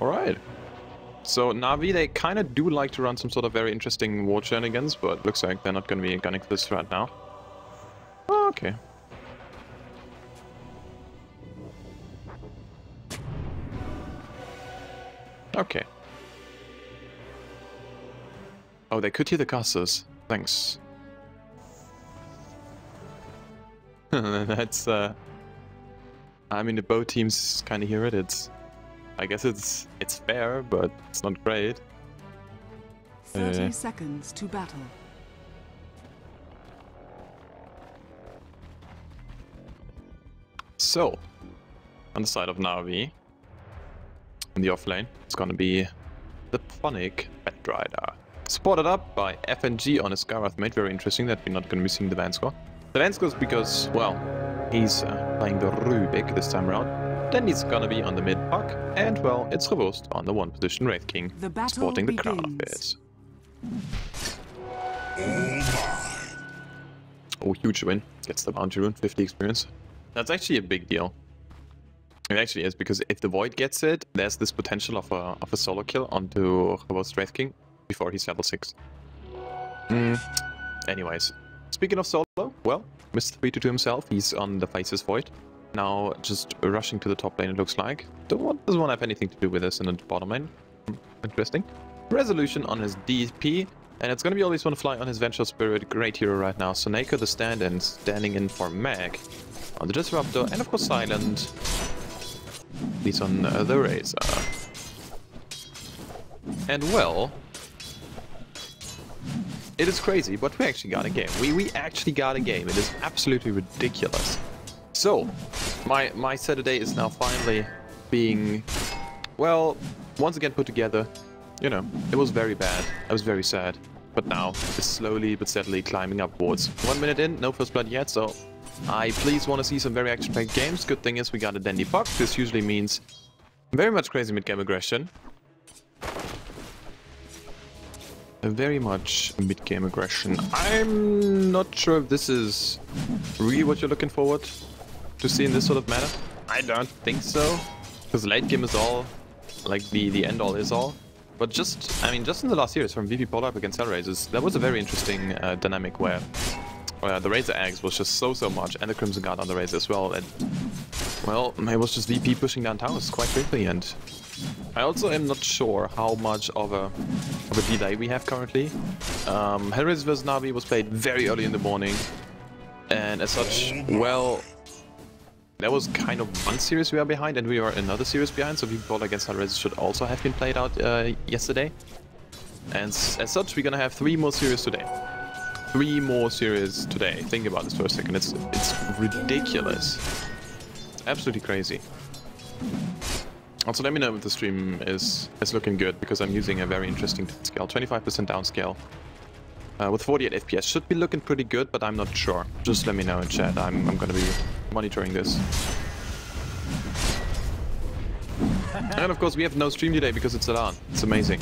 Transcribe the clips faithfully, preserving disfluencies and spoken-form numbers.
Alright. So Na'Vi, they kind of do like to run some sort of very interesting war shenanigans, but looks like they're not going to be gunning for this right now. Okay. Okay. Oh, they could hear the casters. Thanks. That's, uh... I mean, the bow teams kind of hear it. It's... I guess it's it's fair, but it's not great. Thirty uh, seconds to battle. So, on the side of Na'Vi, in the off lane, it's gonna be the Phonic Batrider, supported up by F N G on his Skarath mate. Very interesting that we're not gonna be seeing the Vanskor. The Vanskor is because, well, he's uh, playing the Rubik this time around. Dendi's gonna be on the mid puck, and well, it's reversed on the one position Wraith King, the sporting the Chronosphere. Oh, huge win. Gets the bounty rune, fifty experience. That's actually a big deal. It actually is, because if the Void gets it, there's this potential of a, of a solo kill onto reversed Wraith King before he's level six. Mm. Anyways, speaking of solo, well, Mister three two two himself, he's on the faces Void. Now, just rushing to the top lane, it looks like. Doesn't want to have anything to do with this in the bottom lane. Interesting. Resolution on his D P. And it's going to be Always Wanna Fly on his Vengeful Spirit. Great hero right now. Soneiko the stand-in, standing in for Mag on the Disruptor. And of course, Silent. He's on uh, the Razor. And well... it is crazy, but we actually got a game. We, we actually got a game. It is absolutely ridiculous. So, my, my Saturday is now finally being, well, once again put together. You know, it was very bad. I was very sad. But now, it's slowly but steadily climbing upwards. One minute in, no first blood yet, so I please want to see some very action-packed games. Good thing is we got a Dendi puck. This usually means very much crazy mid-game aggression. Very much mid-game aggression. I'm not sure if this is really what you're looking forward to see in this sort of manner. I don't think so, because late game is all, like the, the end all is all. But just, I mean, just in the last series from V P Polar up against Hellraisers, that was a very interesting uh, dynamic where, where the Razor Axe was just so, so much, and the Crimson Guard on the Razor as well. And, well, it was just V P pushing down towers quite quickly, and I also am not sure how much of a, of a delay we have currently. Um, Hellraisers versus. Na'Vi was played very early in the morning, and as such, well, there was kind of one series we are behind, and we are another series behind, so V P Polar against Hellraisers should also have been played out uh, yesterday. And as such, we're gonna have three more series today. Three more series today. Think about this for a second. It's, it's ridiculous. It's absolutely crazy. Also, let me know if the stream is, is looking good, because I'm using a very interesting scale, twenty-five percent downscale. Uh, with forty-eight F P S, should be looking pretty good, but I'm not sure. Just let me know in chat, I'm, I'm gonna be monitoring this. And of course, we have no stream today because it's Elan. It's amazing.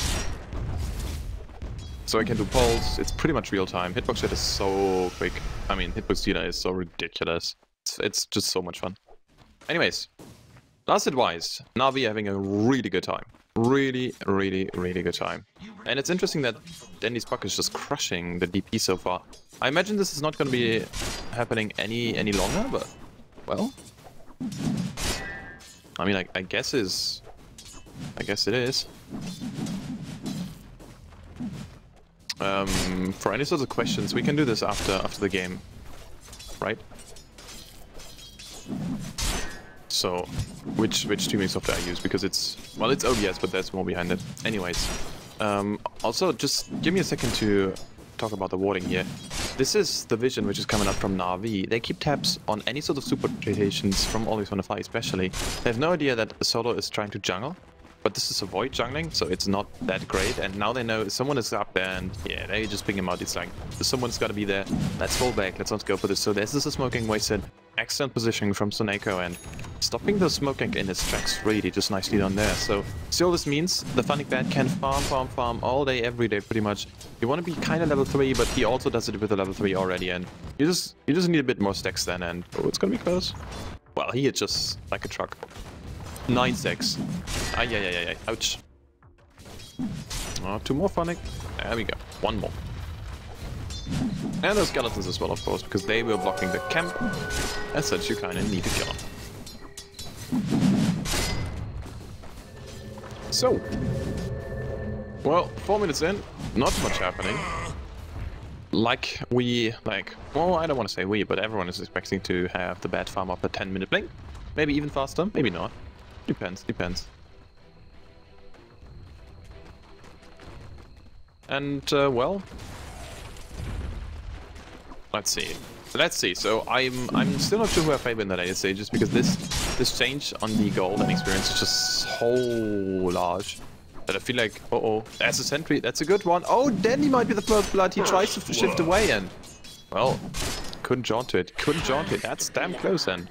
So I can do polls, it's pretty much real time. Hitbox chat is so quick. I mean, Hitbox delay is so ridiculous. It's, it's just so much fun. Anyways. Last advice, Na'Vi having a really good time. Really, really, really good time. And it's interesting that Dendi's puck is just crushing the D P so far. I imagine this is not going to be happening any any longer, but... well... I mean, I, I guess is... I guess it is. Um, for any sorts of questions, we can do this after after the game. Right? So, which which streaming software I use, because it's, well, it's O B S, but there's more behind it. Anyways, um, also just give me a second to talk about the warding here. This is the vision which is coming up from Na'Vi. They keep tabs on any sort of super rotations from Always Wanna Fly especially. They have no idea that Solo is trying to jungle, but this is Void jungling, so it's not that great. And now they know someone is up there, and yeah, they just ping him out. It's like, someone's got to be there. Let's fall back. Let's not go for this. So this is a smoking wasted. Excellent positioning from Soneiko, and stopping the smoke gank in its tracks really just nicely done there. So, see, all this means the Phonic Bat can farm, farm, farm all day, every day, pretty much. You want to be kind of level three, but he also does it with a level three already, and you just you just need a bit more stacks then, and oh, it's gonna be close. Well, he is just like a truck. nine six. Ay, ay, ay, ay, ouch. Uh, two more Funic. There we go. One more. And the skeletons as well, of course, because they were blocking the camp. As such, you kind of need to kill them. So, well, four minutes in, not much happening. Like we, like, well, I don't want to say we, but everyone is expecting to have the bad farm up a ten minute blink. Maybe even faster, maybe not. Depends, depends. And, uh, well, let's see. Let's see. So I'm I'm still not sure who I favor in the later stages, because this this change on the gold and experience is just so large that I feel like, uh oh, that's a sentry, that's a good one. Oh, Dendi might be the first blood. He tries to shift away and, well, couldn't jaunt to it. Couldn't jaunt it. That's damn close. And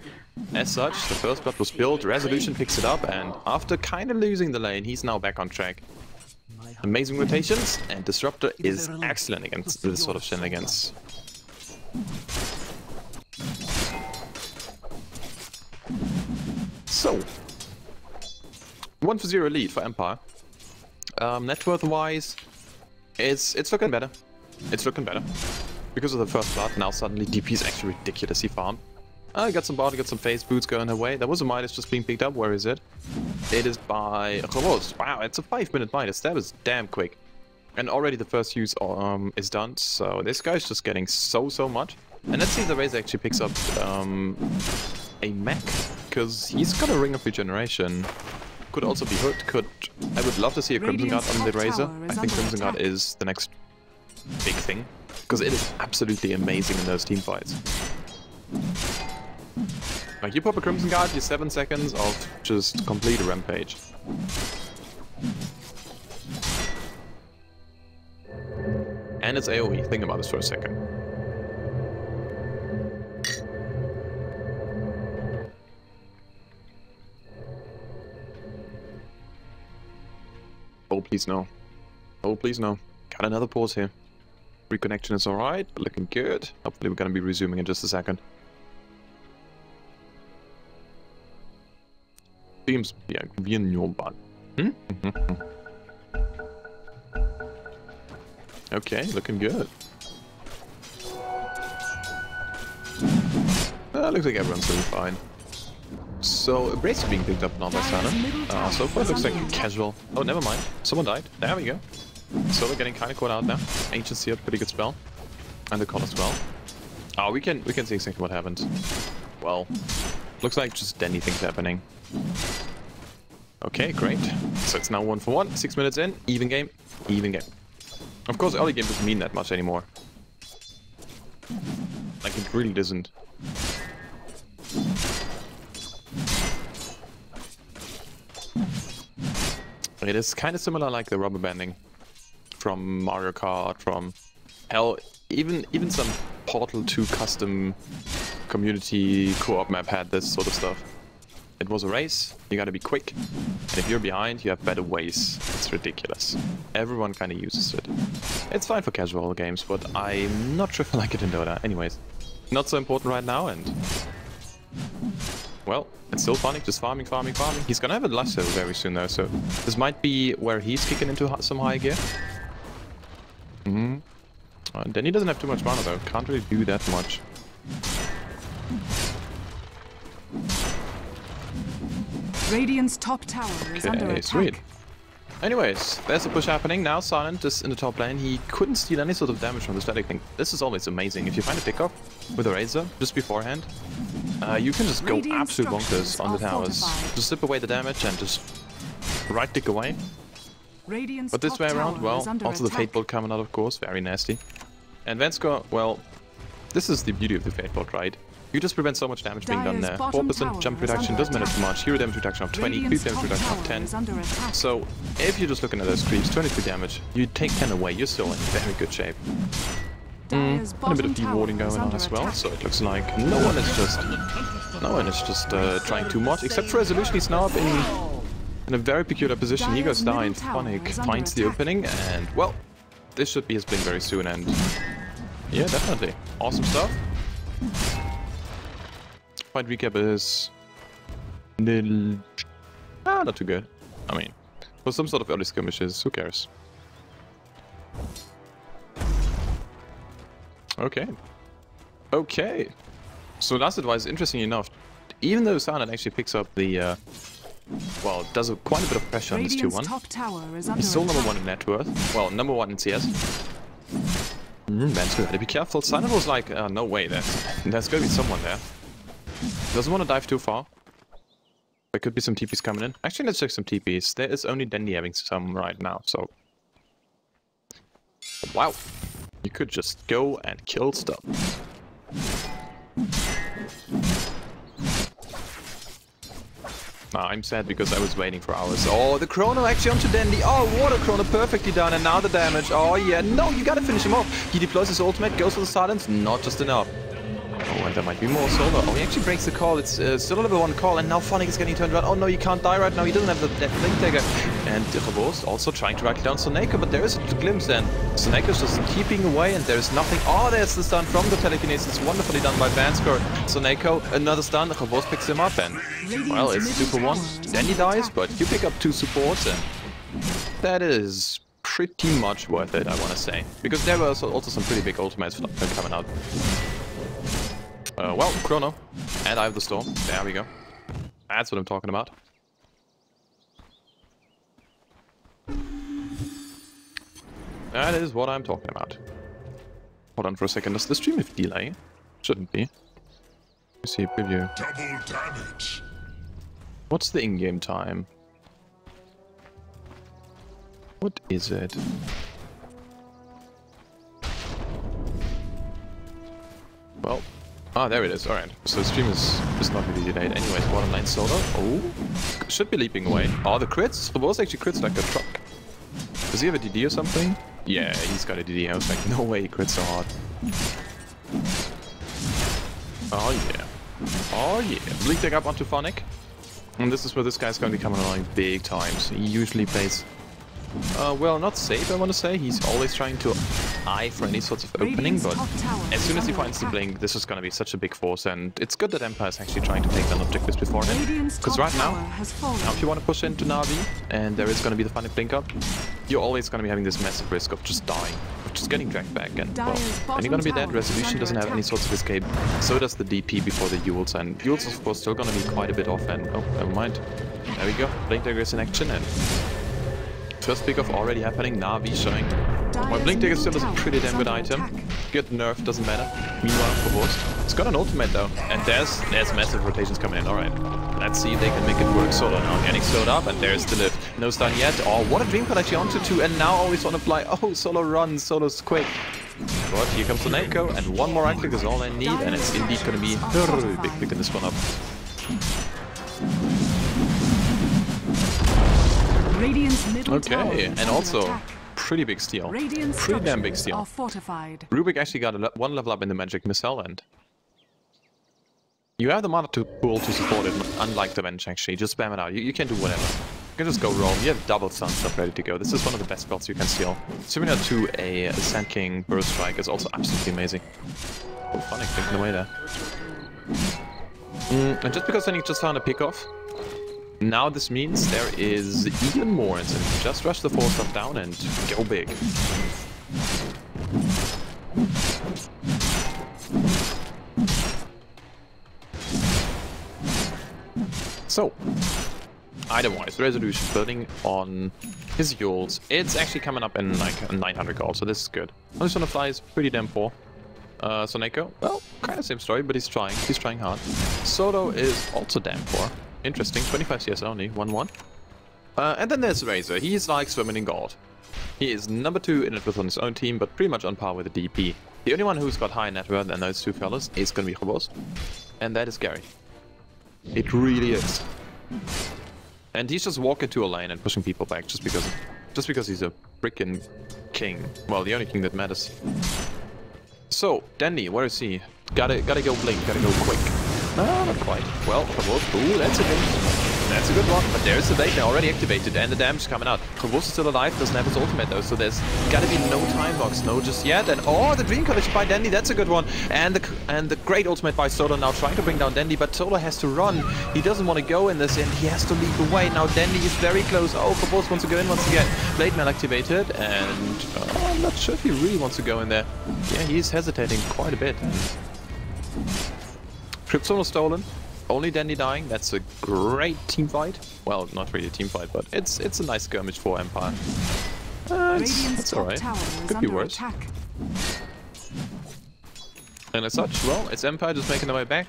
as such, the first blood was built. Resolution picks it up, and after kind of losing the lane, he's now back on track. Amazing rotations, and Disruptor is excellent against this sort of shenanigans. So, one for zero lead for Empire. Um, net worth wise, it's it's looking better. It's looking better because of the first blood. Now suddenly D P is actually ridiculous. He farmed. I uh, got some bard, got some phase boots going her way. There was a Midas just being picked up. Where is it? It is by Kobos. Wow, it's a five minute Midas. That was damn quick. And already the first use um, is done, so this guy's just getting so, so much. And let's see if the Razor actually picks up um, a mech, because he's got a Ring of Regeneration. Could also be hooked, could... I would love to see a Crimson Guard on the Razor. I think Crimson Guard is the next big thing, because it is absolutely amazing in those team fights. Like, you pop a Crimson Guard, you're seven seconds of just complete rampage. And it's AoE. Think about this for a second. Oh, please no. Oh, please no. Got another pause here. Reconnection is alright. Looking good. Hopefully we're going to be resuming in just a second. Seems... yeah, we new button. Hmm? Mm-hmm. Okay, looking good. Uh, looks like everyone's doing fine. So, Wraith's being picked up now by Silent. Uh, so far it looks like casual. Oh, never mind. Someone died. There we go. So we're getting kind of caught out now. Ancient Seer, pretty good spell. And the color spell. Oh, we can we can see exactly what happened. Well, looks like just Dendi things happening. Okay, great. So it's now one for one. Six minutes in. Even game. Even game. Of course, early game doesn't mean that much anymore. Like, it really doesn't. It is kind of similar like the rubber banding from Mario Kart, from hell, even even some Portal two custom community co-op map had this sort of stuff. It was a race, you gotta be quick, and if you're behind, you have better ways. It's ridiculous. Everyone kinda uses it. It's fine for casual games, but I'm not sure if I like it in Dota. Anyways, not so important right now, and... well, it's still farming, just farming, farming, farming. He's gonna have a lasso very soon, though, so this might be where he's kicking into some high gear. Mm-hmm. Uh, then he doesn't have too much mana, though. Can't really do that much. Radiant's top tower is okay, under attack. Sweet. Anyways, there's a push happening now. Silent is in the top lane. He couldn't steal any sort of damage from the static thing. This is always amazing. If you find a pickup with a Razor just beforehand, uh, you can just go absolute bonkers on the towers. Fortified. Just slip away the damage and just right click away. Radiant's but this way around, well, also the Fate Bolt coming out, of course. Very nasty. And Vanskor, well, this is the beauty of the Fate Bolt, right? You just prevent so much damage being done there. four percent jump reduction doesn't matter too much. Hero damage reduction of twenty, creep damage reduction of ten. So, if you're just looking at those creeps, twenty-three damage, you take ten away, you're still in very good shape. Mm, and a bit of dewarding going on as well, so it looks like no one is just... no one is just uh, trying too much, except for Resolution. He's now up in, in a very peculiar position. He goes down, Phonic finds the opening, and well, this should be his blink very soon, and... yeah, definitely. Awesome stuff. Fight recap is Ah, not too good. I mean, for some sort of early skirmishes, who cares? Okay. Okay. So last advice, interestingly enough, even though Silent actually picks up the, uh, well, does a, quite a bit of pressure on this two one. He's still number one in net worth. Well, number one in C S. Mm, Vanskor had to be careful. Silent was like, uh, no way, there. There's gonna be someone there. Doesn't want to dive too far. There could be some T Ps coming in. Actually, let's check some T Ps. There is only Dendi having some right now, so... Wow. You could just go and kill stuff. Nah, I'm sad because I was waiting for hours. Oh, the chrono actually onto Dendi. Oh, water chrono perfectly done, and now the damage. Oh yeah, no, you gotta finish him off. He deploys his ultimate, goes for the silence, not just enough. Oh, and there might be more solo. Oh, he actually breaks the call. It's uh, still a level one call, and now Phonic is getting turned around. Oh no, you can't die right now. He doesn't have the death blink dagger. And Kobos also trying to rack down Soneiko, but there is a glimpse, and Soneiko's just keeping away, and there is nothing. Oh, there's the stun from the telekinesis, wonderfully done by Vanskor. Soneiko, another stun, Kobos picks him up, and, well, it's two for one. Dendi dies, but you pick up two supports, and that is pretty much worth it, I want to say. Because there were also, also some pretty big ultimates coming out. Uh, well, Chrono, and I have the Storm. There we go. That's what I'm talking about. That is what I'm talking about. Hold on for a second. Does the stream have delay? Shouldn't be. Let's see preview. Double damage. What's the in-game time? What is it? Well, ah, there it is. All right. So the stream is is not really delayed. Anyways, water line solo. Oh, should be leaping away. Oh, the crits. The boss actually crits like a truck. Does he have a D D or something? Yeah, he's got a D D. I was like, no way he crit so hard. Oh yeah. Oh yeah. Blink Dagger up onto Funic. And this is where this guy's going to be coming along big times. He usually plays, uh, well, not safe, I want to say. He's always trying to eye for any sorts of opening, but as soon as he finds the blink, this is going to be such a big force. And it's good that Empire is actually trying to take down objectives before him. Because right now, now, if you want to push into Na'Vi, and there is going to be the Funic blink up, you're always going to be having this massive risk of just dying, of just getting dragged back, and, well, and you're going to be dead. Resolution doesn't have any sorts of escape, so does the D P before the Yules, and Yules is of course still going to be quite a bit off, and, oh, never mind. There we go, Blink Dagger is in action, and first pick off already happening, Na'Vi showing. Well, Blink Dagger still is a pretty damn good item. Good nerf, doesn't matter. Meanwhile, for Void, it's got an ultimate though, and there's, there's massive rotations coming in, alright. Let's see if they can make it work solo now. Getting slowed up, and there's the lift. No stun yet. Oh, what a dream collection onto two, and now always wanna fly. Oh, solo runs, solo's quick. But here comes Soneiko, and one more right click is all I need, and it's indeed gonna be big picking this one up. Okay, and also pretty big steal. Pretty damn big steal. Rubik actually got a, one level up in the magic missile, and you have the mana to pool to support it, unlike the bench actually. Just spam it out. You, you can do whatever. You can just go roam. You have double stun stuff ready to go. This is one of the best spells you can steal. Similar to a Sand King Burst Strike is also absolutely amazing. Oh, Phonic taking away there. Mm, and just because Phonic just found a pick off, now this means there is even more incentive. Just rush the four stuff down and go big. So, item-wise, Resolution building on his Yules. It's actually coming up in like nine hundred gold, so this is good. Always Wanna Fly is pretty damn poor. Uh, Soneiko, well, kind of same story, but he's trying. He's trying hard. Solo is also damn poor. Interesting, twenty-five C S only, one one. Uh, and then there's Razor. He's like swimming in gold. He is number two in net worth on his own team, but pretty much on par with the D P. The only one who's got high net worth and those two fellas is going to be Kobos, and that is Gary. It really is. And he's just walking to a lane and pushing people back just because just because he's a freaking king. Well, the only king that matters. So, Dendi, where is he? Gotta gotta go blink, gotta go quick. No, not quite. Well, ooh, that's a hit. That's a good one, but there's the Blade now already activated, and the damage coming out. Kobos is still alive, doesn't have his ultimate though, so there's gotta be no time box, no just yet. And oh, the Dream Collision by Dendi, that's a good one. And the and the great ultimate by Solo now trying to bring down Dendi, but Solo has to run. He doesn't want to go in this, and he has to lead the way. Now Dendi is very close. Oh, Kobos wants to go in once again. Blade Mail activated, and oh, I'm not sure if he really wants to go in there. Yeah, he's hesitating quite a bit. Crypto stolen. Only Dendi dying, that's a great team fight. Well, not really a team fight, but it's it's a nice skirmish for Empire. Uh, it's it's alright. Could be worse. Attack. And as such, well, it's Empire just making their way back.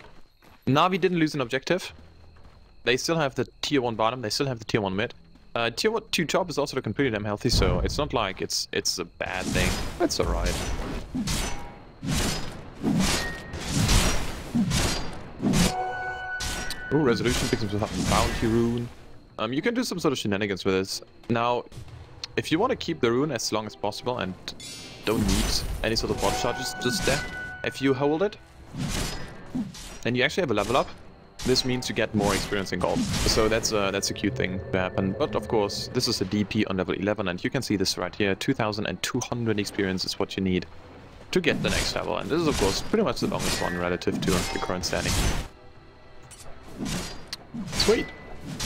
Na'Vi didn't lose an objective. They still have the tier one bottom, they still have the tier one mid. Uh, tier one two top is also completely damn healthy, so it's not like it's it's a bad thing. It's alright. Ooh, Resolution picks up some bounty rune. Um, you can do some sort of shenanigans with this. Now, if you want to keep the rune as long as possible and don't need any sort of bottle charges, just there. If you hold it, and you actually have a level up, this means you get more experience in gold. So that's a, that's a cute thing to happen. But of course, this is a D P on level eleven, and you can see this right here. two thousand two hundred experience is what you need to get the next level. And this is of course pretty much the longest one relative to the current standing. Sweet.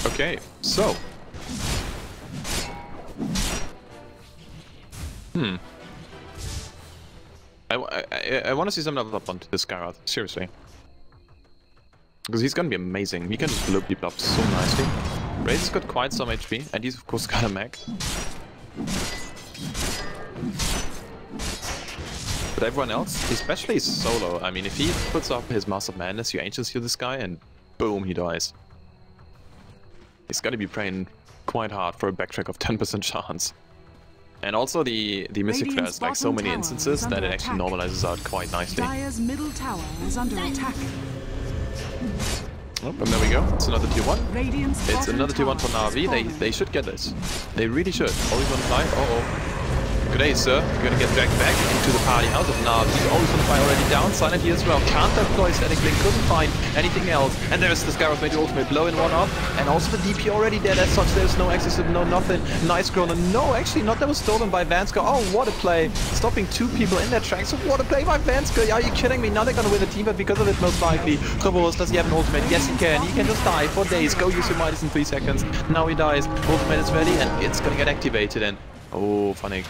Okay, so. Hmm. I, I, I want to see some level up onto this guy, Garroth. Seriously. Because he's going to be amazing. He can just blow people up so nicely. Razor's got quite some H P, and he's of course got a mech. But everyone else, especially Solo, I mean, if he puts up his Master of Madness, you ancients heal this guy and boom, he dies. He's gonna be praying quite hard for a backtrack of ten percent chance. And also the, the Mystic Flare has like so many instances that it actually normalizes out quite nicely. Dire's middle tower is under attack. Oh, and there we go. It's another tier one. It's another tier one for Na'Vi. They they should get this. They really should. Always Wanna Fly. Uh-oh. Good day, sir. You're gonna get dragged back into the party house of Na'Vi. Always Wanna Fly already down. Silent here as well. Can't deploy static blink. Couldn't find anything else. And there's the Scarab Major ultimate blow in one up. And also the D P already dead. As such, there's no exorcism, no nothing. Nice Chrono. No, actually not. That was stolen by Vanskor. Oh, what a play. Stopping two people in their tracks. What a play by Vanskor. Are you kidding me? Now they're gonna win the team, but because of it, most likely. Kobos, does he have an ultimate? Yes, he can. He can just die for days. Go use your Midas in three seconds. Now he dies. Ultimate is ready, and it's gonna get activated. And oh, Funic.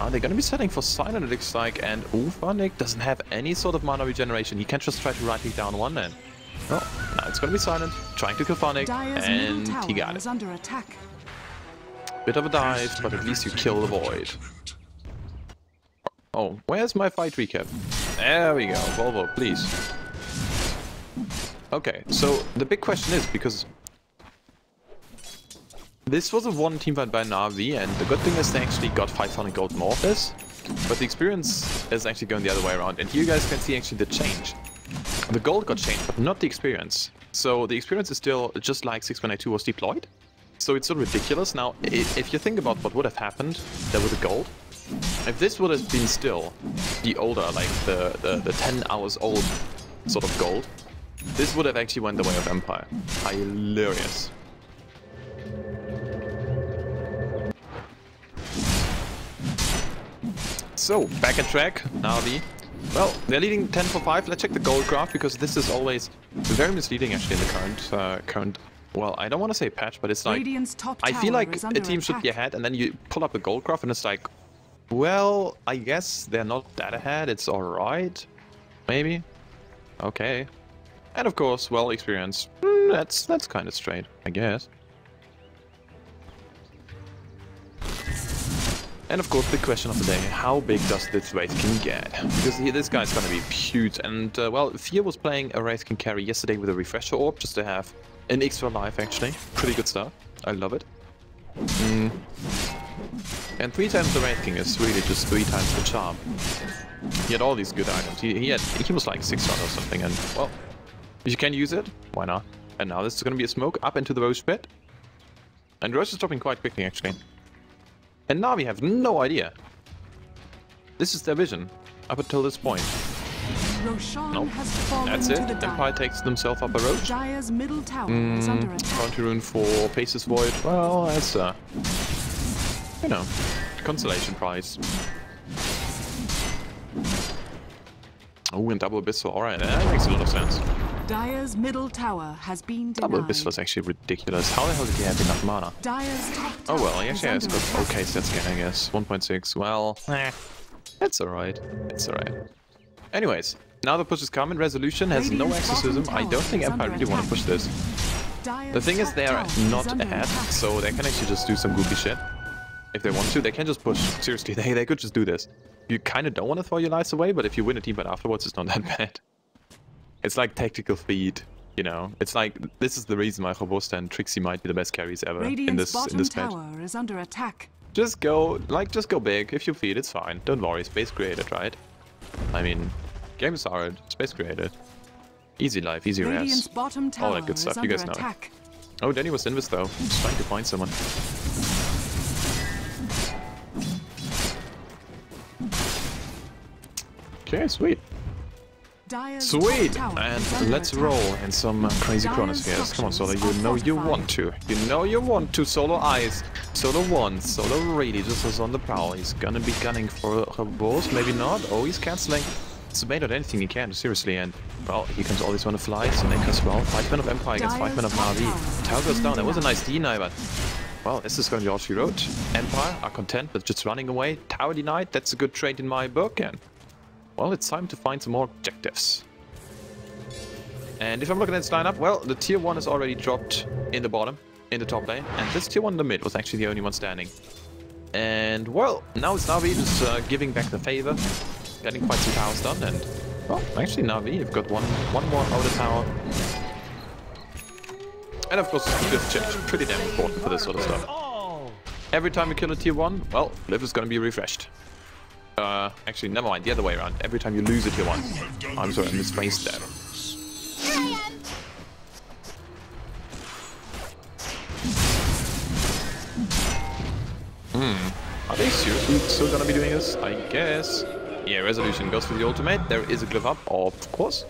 Are they going to be setting for Silent, it looks like, and Funic doesn't have any sort of mana regeneration. He can't just try to right-click down one, and oh, now it's going to be Silent, trying to kill Funic, and he got it. Under attack. Bit of a dive, but at least you kill the Void. Oh, where's my fight recap? There we go, Volvo, please. Okay, so the big question is, because this was a one team fight by Na'Vi, and the good thing is they actually got five hundred gold more of this, but the experience is actually going the other way around, and here you guys can see actually the change. The gold got changed, but not the experience. So the experience is still just like six one eight two was deployed, so it's still ridiculous. Now, if you think about what would have happened there with the gold, if this would have been still the older, like the, the, the ten hours old sort of gold, this would have actually went the way of Empire. Hilarious. So, back at track, Na'Vi. Well, they're leading ten for five. Let's check the gold graph, because this is always very misleading, actually, in the current, uh, current. Well, I don't want to say patch, but it's like, I feel like a team should be ahead, and then you pull up a gold graph, and it's like, well, I guess they're not that ahead. It's alright. Maybe. Okay. And of course, well, experience. Mm, that's, that's kind of straight, I guess. And of course, the question of the day, how big does this Wraith King get? Because he, this guy's gonna be huge, and uh, well, Fear was playing a Wraith King carry yesterday with a Refresher Orb, just to have an extra life, actually. Pretty good stuff. I love it. Mm. And three times the Wraith King is really just three times the charm. He had all these good items. He, he, had, he was like six or something, and well, if you can use it, why not? And now this is gonna be a smoke up into the Roche pit. And Roche is dropping quite quickly, actually. And Na'Vi have no idea. This is their vision up until this point. Roshan nope. has fallen That's it. The Empire takes themselves up a road. Jaya's middle tower mm, is under attack. Bounty rune for Paces Void. Well, that's uh, you know, consolation prize. Oh, and double Abyssal. All right, that makes a lot of sense. Dire's middle tower has been denied. Double Abyssal is actually ridiculous. How the hell did he have enough mana? Dire's top tower oh well, he actually has got okay stats gain, I guess. one point six. Well, eh, that's all right. That's all right. Anyways, now the push is coming. Resolution has Radiance no exorcism. I don't think Empire really want to push this. Dire's the thing is, they are not ahead, attack. so they can actually just do some goofy shit if they want to. They can just push. Seriously, they they could just do this. You kind of don't want to throw your lives away, but if you win a team fight afterwards, it's not that bad. It's like tactical feed, you know. It's like this is the reason why Robusta and Trixie might be the best carries ever Radiant's in this bottom in this tower match. Is under attack. Just go, like, just go big. If you feed, it's fine. Don't worry. Space created, right? I mean, games are space created. Easy life, easy Radiant's rest, all that good stuff. You guys attack. know. Oh, Dendi was in this though. Just trying to find someone. Okay, sweet. Dire's sweet! And let's roll in some crazy Chronospheres. Come on, Solo, you know you want to. You know you want to. Solo eyes. Solo one. Solo really just is on the prowl. He's gonna be gunning for her balls. Maybe not. Oh, he's cancelling. It's made out anything he can, seriously. And, well, here comes Always Wanna Fly. Soneiko as well. five men of Empire against five men of Na'Vi. Tower goes down. That was a nice deny, but... Well, this is going to be all she wrote. Empire are content with just running away. Tower denied. That's a good trait in my book, and... Well, it's time to find some more objectives. And if I'm looking at this lineup, well, the tier one is already dropped in the bottom, in the top lane. And this tier one in the mid was actually the only one standing. And, well, now it's Na'Vi just uh, giving back the favor. Getting quite some towers done. And, well, actually, Na'Vi, you've got one, one more out of tower. And, of course, Glyph check. Pretty damn important for this sort of stuff. Every time we kill a tier one, well, Glyph is going to be refreshed. Uh, actually, never mind, the other way around. Every time you lose a tier one. I'm sorry, I misplaced that. Hmm. Are they seriously still gonna be doing this? I guess. Yeah, Resolution goes for the ultimate. There is a glyph up, of course.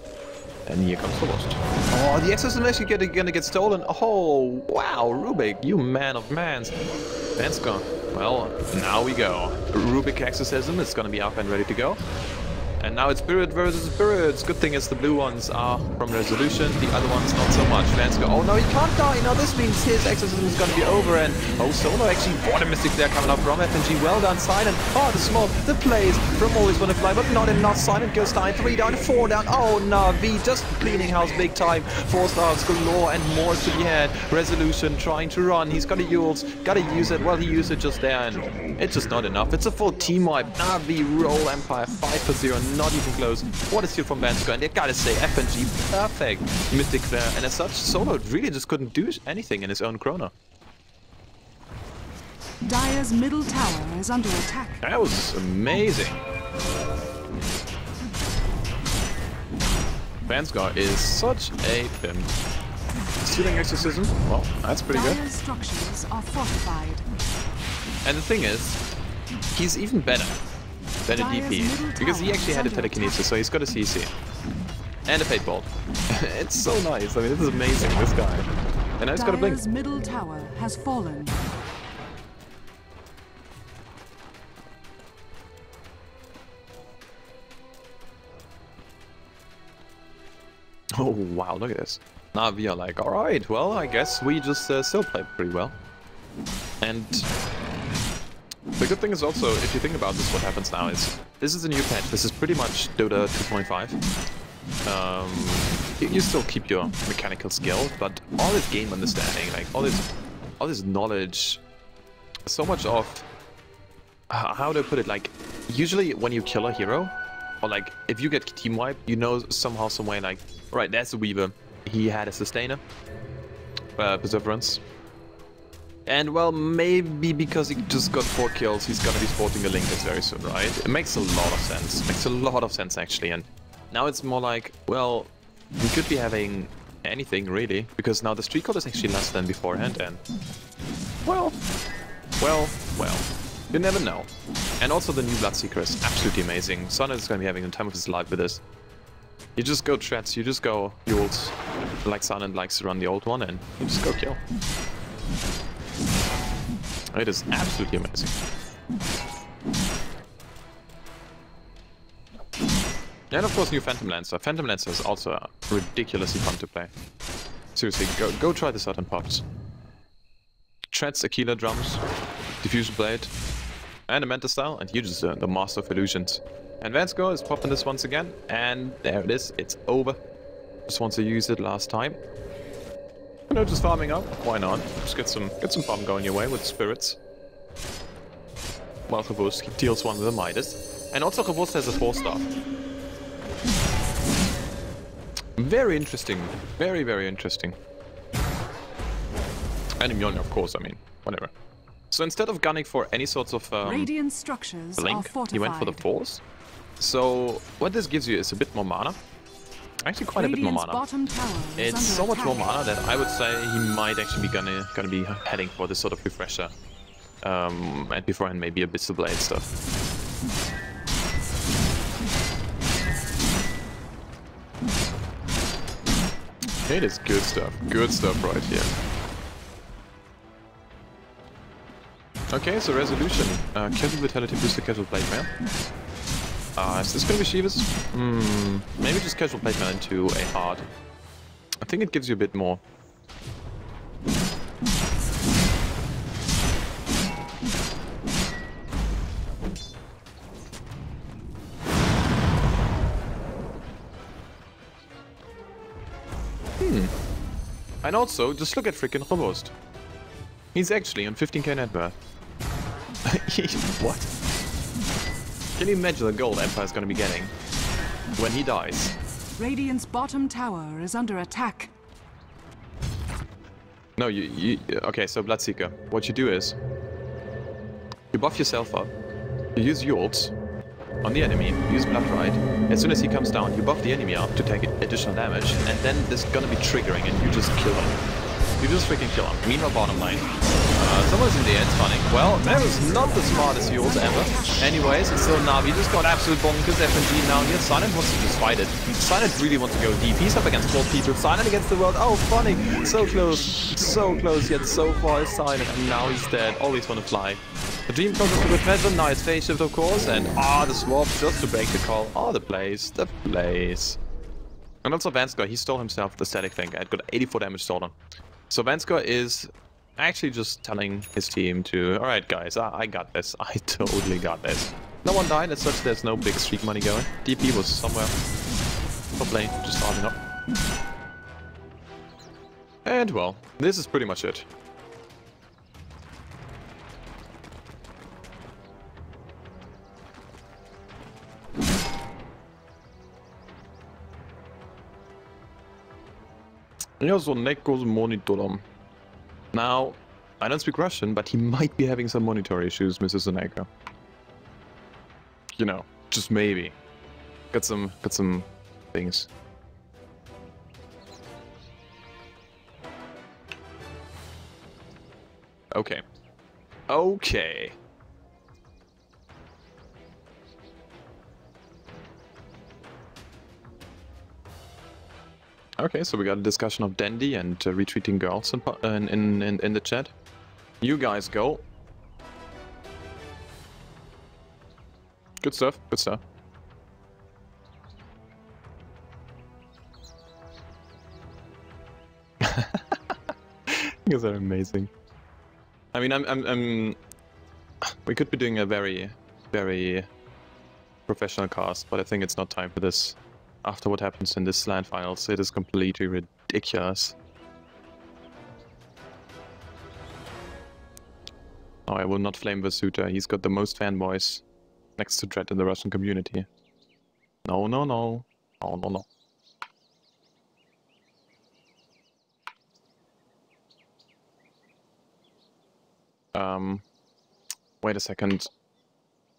And here comes the Lost. Oh, the Exorcism is actually gonna get stolen. Oh, wow, Rubik, you man of mans. Vanskor. Well, now we go. Rubik Exorcism is gonna be up and ready to go. And now it's Spirit versus Spirits. Good thing is the blue ones are from Resolution, the other ones not so much. Vanskor. Oh no, he can't die. Now this means his Exorcism is gonna be over. And oh, Solo actually, what a mystic there coming up from F N G. Well done, Silent. Oh, the small, the plays from Always Wanna Fly, but not enough. Silent goes down, three down, four down. Oh, Na'Vi just cleaning house big time. Four stars galore and more to be had. Resolution trying to run. He's got a Yules, gotta use it. Well, he used it just there, and it's just not enough. It's a full team wipe. Na'Vi roll Empire five for zero. Not even close. What is here from Vanskor? And I gotta say, F N G, perfect Mystic there. And as such, Solo really just couldn't do anything in his own Chrono. Dire's middle tower is under attack. That was amazing. Vanskor is such a pimp. Stealing Exorcism? Well, that's pretty Dire's good. Structures are fortified. And the thing is, he's even better than a D P, because he actually had a telekinesis, so he's got a C C. And a fate bolt. It's so nice, I mean, this is amazing, this guy. And now he's got a blink. Dire's middle tower has fallen. Oh wow, look at this. Now we are like, alright, well, I guess we just uh, still played pretty well. And... The good thing is also, if you think about this, what happens now is, this is a new patch, this is pretty much Dota two point five. Um, you, you still keep your mechanical skill, but all this game understanding, like all this all this knowledge, so much of, uh, how do I put it, like, usually when you kill a hero, or like, if you get team wiped, you know somehow, some way, like, right, there's a Weaver, he had a Sustainer, uh, Perseverance. And, well, maybe because he just got four kills, he's gonna be sporting a Linkage very soon, right? It makes a lot of sense. It makes a lot of sense, actually. And now it's more like, well, we could be having anything, really. Because now the street code is actually less than beforehand, and... Well, well, well. You never know. And also the new Bloodseeker is absolutely amazing. Sonnen is gonna be having the time of his life with this. You just go Trats, you just go Yules. Like Silent likes to run the old one and you just go kill. It is absolutely amazing. And of course new Phantom Lancer. Phantom Lancer is also ridiculously fun to play. Seriously, go go try this out on Pops. Trats, Aquila drums, Diffusion Blade, and a Manta style, and you just uh, the Master of Illusions. And Vanskor is popping this once again, and there it is, it's over. Just want to use it last time. You know, just farming up, why not? Just get some get some farm going your way with spirits. Well, Kobos deals one with a Midas. And also Kobos has a Force Staff. Very interesting. Very, very interesting. And Mjolnir, of course, I mean, whatever. So instead of gunning for any sorts of um, Radiant structures blink, he went for the Force. So what this gives you is a bit more mana. Actually quite Radiant's a bit more mana. It's so much attack. more mana that I would say he might actually be gonna, gonna be heading for this sort of refresher. Um, and beforehand maybe Abyssal Blade stuff. It is good stuff. Good stuff right here. Okay, so Resolution. Uh, Casual Vitality Booster, Casual Plate Mail. Uh, is this going to be Shiva's? Hmm, maybe just Casual Plate Mail into a Heart. I think it gives you a bit more. Hmm. And also, just look at freaking Kobos. He's actually on fifteen K net worth. What? Can you imagine the gold Empire's gonna be getting when he dies? Radiant's bottom tower is under attack. No, you. you okay, so Bloodseeker, what you do is you buff yourself up, you use Yules on the enemy, you use Blood Ride. As soon as he comes down, you buff the enemy up to take additional damage, and then there's gonna be triggering, and you just kill him. You just freaking kill him. Meanwhile, bottom line. Uh, someone's in the air, it's funny. Well, that is not the smartest Yules ever. Anyways, it's still Na'Vi. Just got absolute bonkers. F N G now here. Silent wants to just fight it. Silent really wants to go deep. He's up against four people. Silent against the world. Oh, funny. So close. So close, yet so far is Silent. And now he's dead. Always Wanna Fly. The dream comes with a good pleasure. Nice phase shift, of course. And ah, oh, the swap just to break the call. Oh, the plays. The plays. And also Vanskor. He stole himself the static thing. I got eighty-four damage stolen. So Vanskor is actually just telling his team to, alright guys, I, I got this, I totally got this. No one died, as such there's no big streak money going. D P was somewhere, top lane, just farming up. And well, this is pretty much it. Now, I don't speak Russian, but he might be having some monitor issues, Missus Soneiko. You know, just maybe. Got some, got some things. Okay. Okay. Okay, so we got a discussion of Dendi and uh, retreating girls in, uh, in, in, in the chat. You guys go. Good stuff, good stuff. You guys are amazing. I mean, I'm, I'm, I'm... We could be doing a very, very professional cast, but I think it's not time for this. After what happens in this slant finals, it is completely ridiculous. Oh, I will not flame Vasuta. He's got the most fanboys next to Dread in the Russian community. No, no, no. No, no, no. Um, wait a second.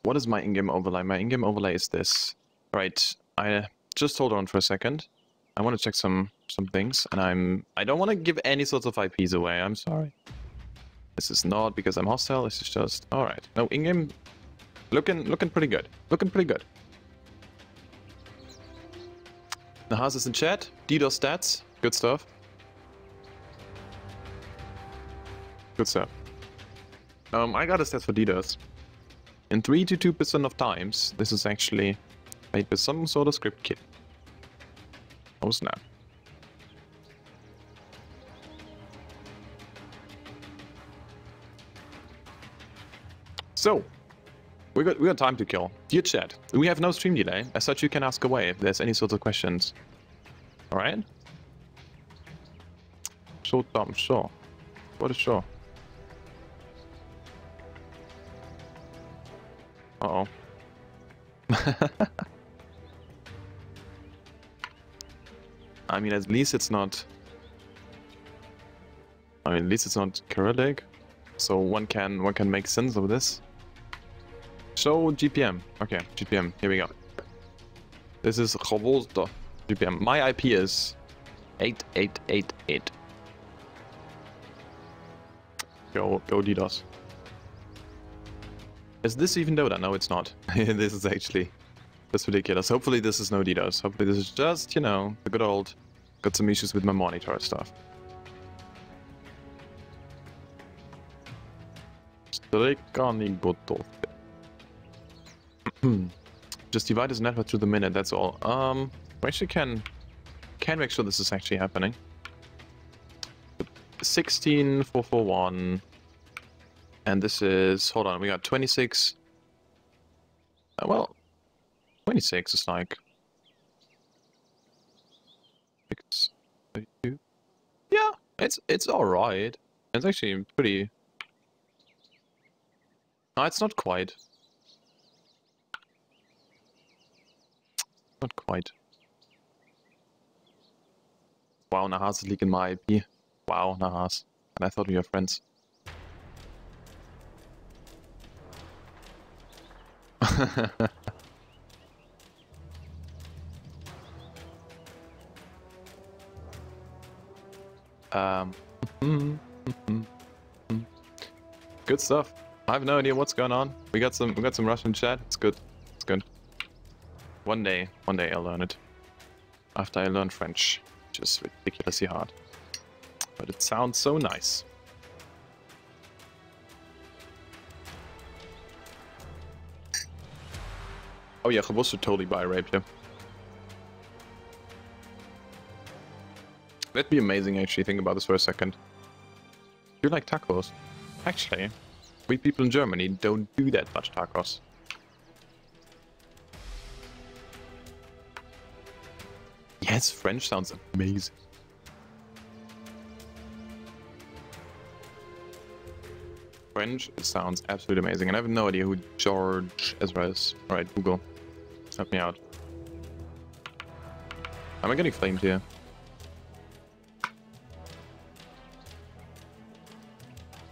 What is my in-game overlay? My in-game overlay is this. Right, I... Just hold on for a second. I want to check some some things, and I'm I don't want to give any sorts of I Ps away. I'm sorry. This is not because I'm hostile. This is just all right. No, in-game, looking looking pretty good. Looking pretty good. Nahas is in chat. DDoS stats. Good stuff. Good stuff. Um, I got a stats for DDoS. In three to two percent of times, this is actually made by some sort of script kit. Oh snap. So, we got we got time to kill. Dear chat, we have no stream delay. As such, you can ask away if there's any sorts of questions. All right. So dumb, sure. What is sure? Uh oh. I mean, at least it's not. I mean, at least it's not Kyrillic, so one can one can make sense of this. So G P M, okay, G P M. Here we go. This is Chovolta G P M. My I P is eight eight eight eight. Go go DDoS. Is this even Dota? No, it's not. This is actually that's ridiculous. Hopefully this is no DDoS. Hopefully this is just, you know, the good old. Got some issues with my monitor stuff. Just divide his network through the minute, that's all. Um, we actually can can make sure this is actually happening. sixteen four four one. And this is, hold on, we got twenty-six. Uh, well, twenty-six is like six thirty-two. Yeah, it's it's all right. It's actually pretty. No, it's not quite. Not quite. Wow, Nahas is leaking my I P. Wow, Nahas. And I thought we were friends. um, good stuff. I have no idea what's going on. We got some, we got some Russian chat. It's good. It's good. One day, one day I'll learn it. After I learn French, which is ridiculously hard, but it sounds so nice. Oh yeah, Kobos should totally buy rapier. Yeah. That'd be amazing, actually, think about this for a second. You like tacos? Actually, we people in Germany don't do that much tacos. Yes, French sounds amazing. French sounds absolutely amazing, and I have no idea who George Ezra is. Alright, Google. Help me out. Am I getting flamed here?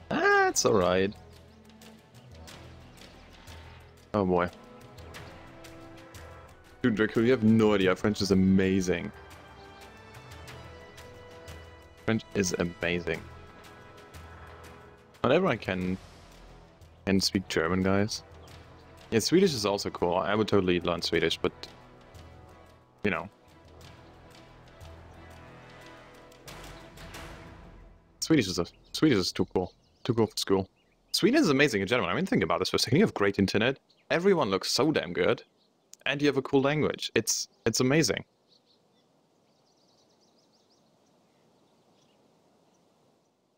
That's alright. Oh boy. Dude, Draco, you have no idea. French is amazing. French is amazing. Not everyone can, can speak German, guys. Yeah, Swedish is also cool. I would totally learn Swedish, but, you know. Swedish is, a, Swedish is too cool. Too cool for school. Sweden is amazing in general. I mean, think about this for a second. You have great internet. Everyone looks so damn good. And you have a cool language. It's, it's amazing.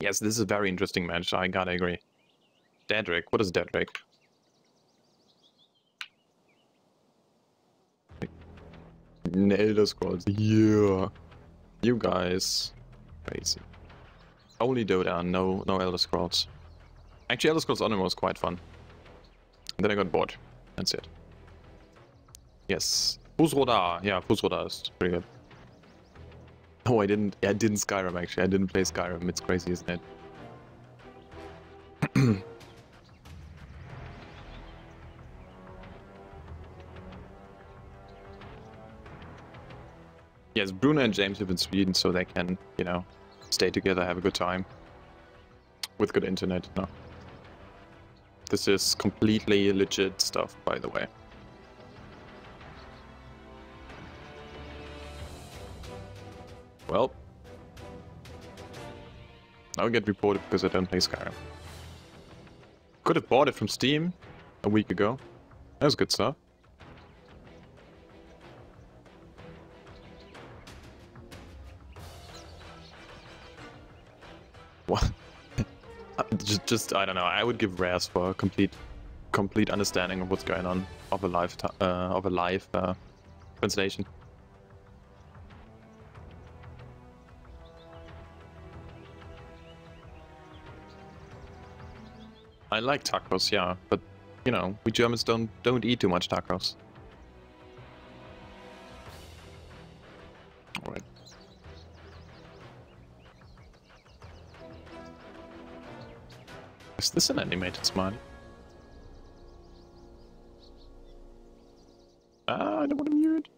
Yes, this is a very interesting match, I gotta agree. Dedrick, what is Dedrick? Elder Scrolls, yeah. You guys, crazy. Only Dota, no no Elder Scrolls. Actually, Elder Scrolls Online was quite fun. And then I got bored, that's it. Yes, Fusroda, yeah, Fusroda is pretty good. Oh, I didn't. I didn't Skyrim actually. I didn't play Skyrim. It's crazy, isn't it? Yes, Bruno and James live in Sweden, so they can, you know, stay together, have a good time with good internet. No, this is completely legit stuff, by the way. Well. Now I get reported because I don't play Skyrim. Could have bought it from Steam a week ago. That was good stuff. What? just, just, I don't know. I would give Raz for a complete, complete understanding of what's going on of a live, uh, of a live uh, translation. I like tacos, yeah, but, you know, we Germans don't don't eat too much tacos. Alright. Is this an animated smile? Ah, I don't want to mute.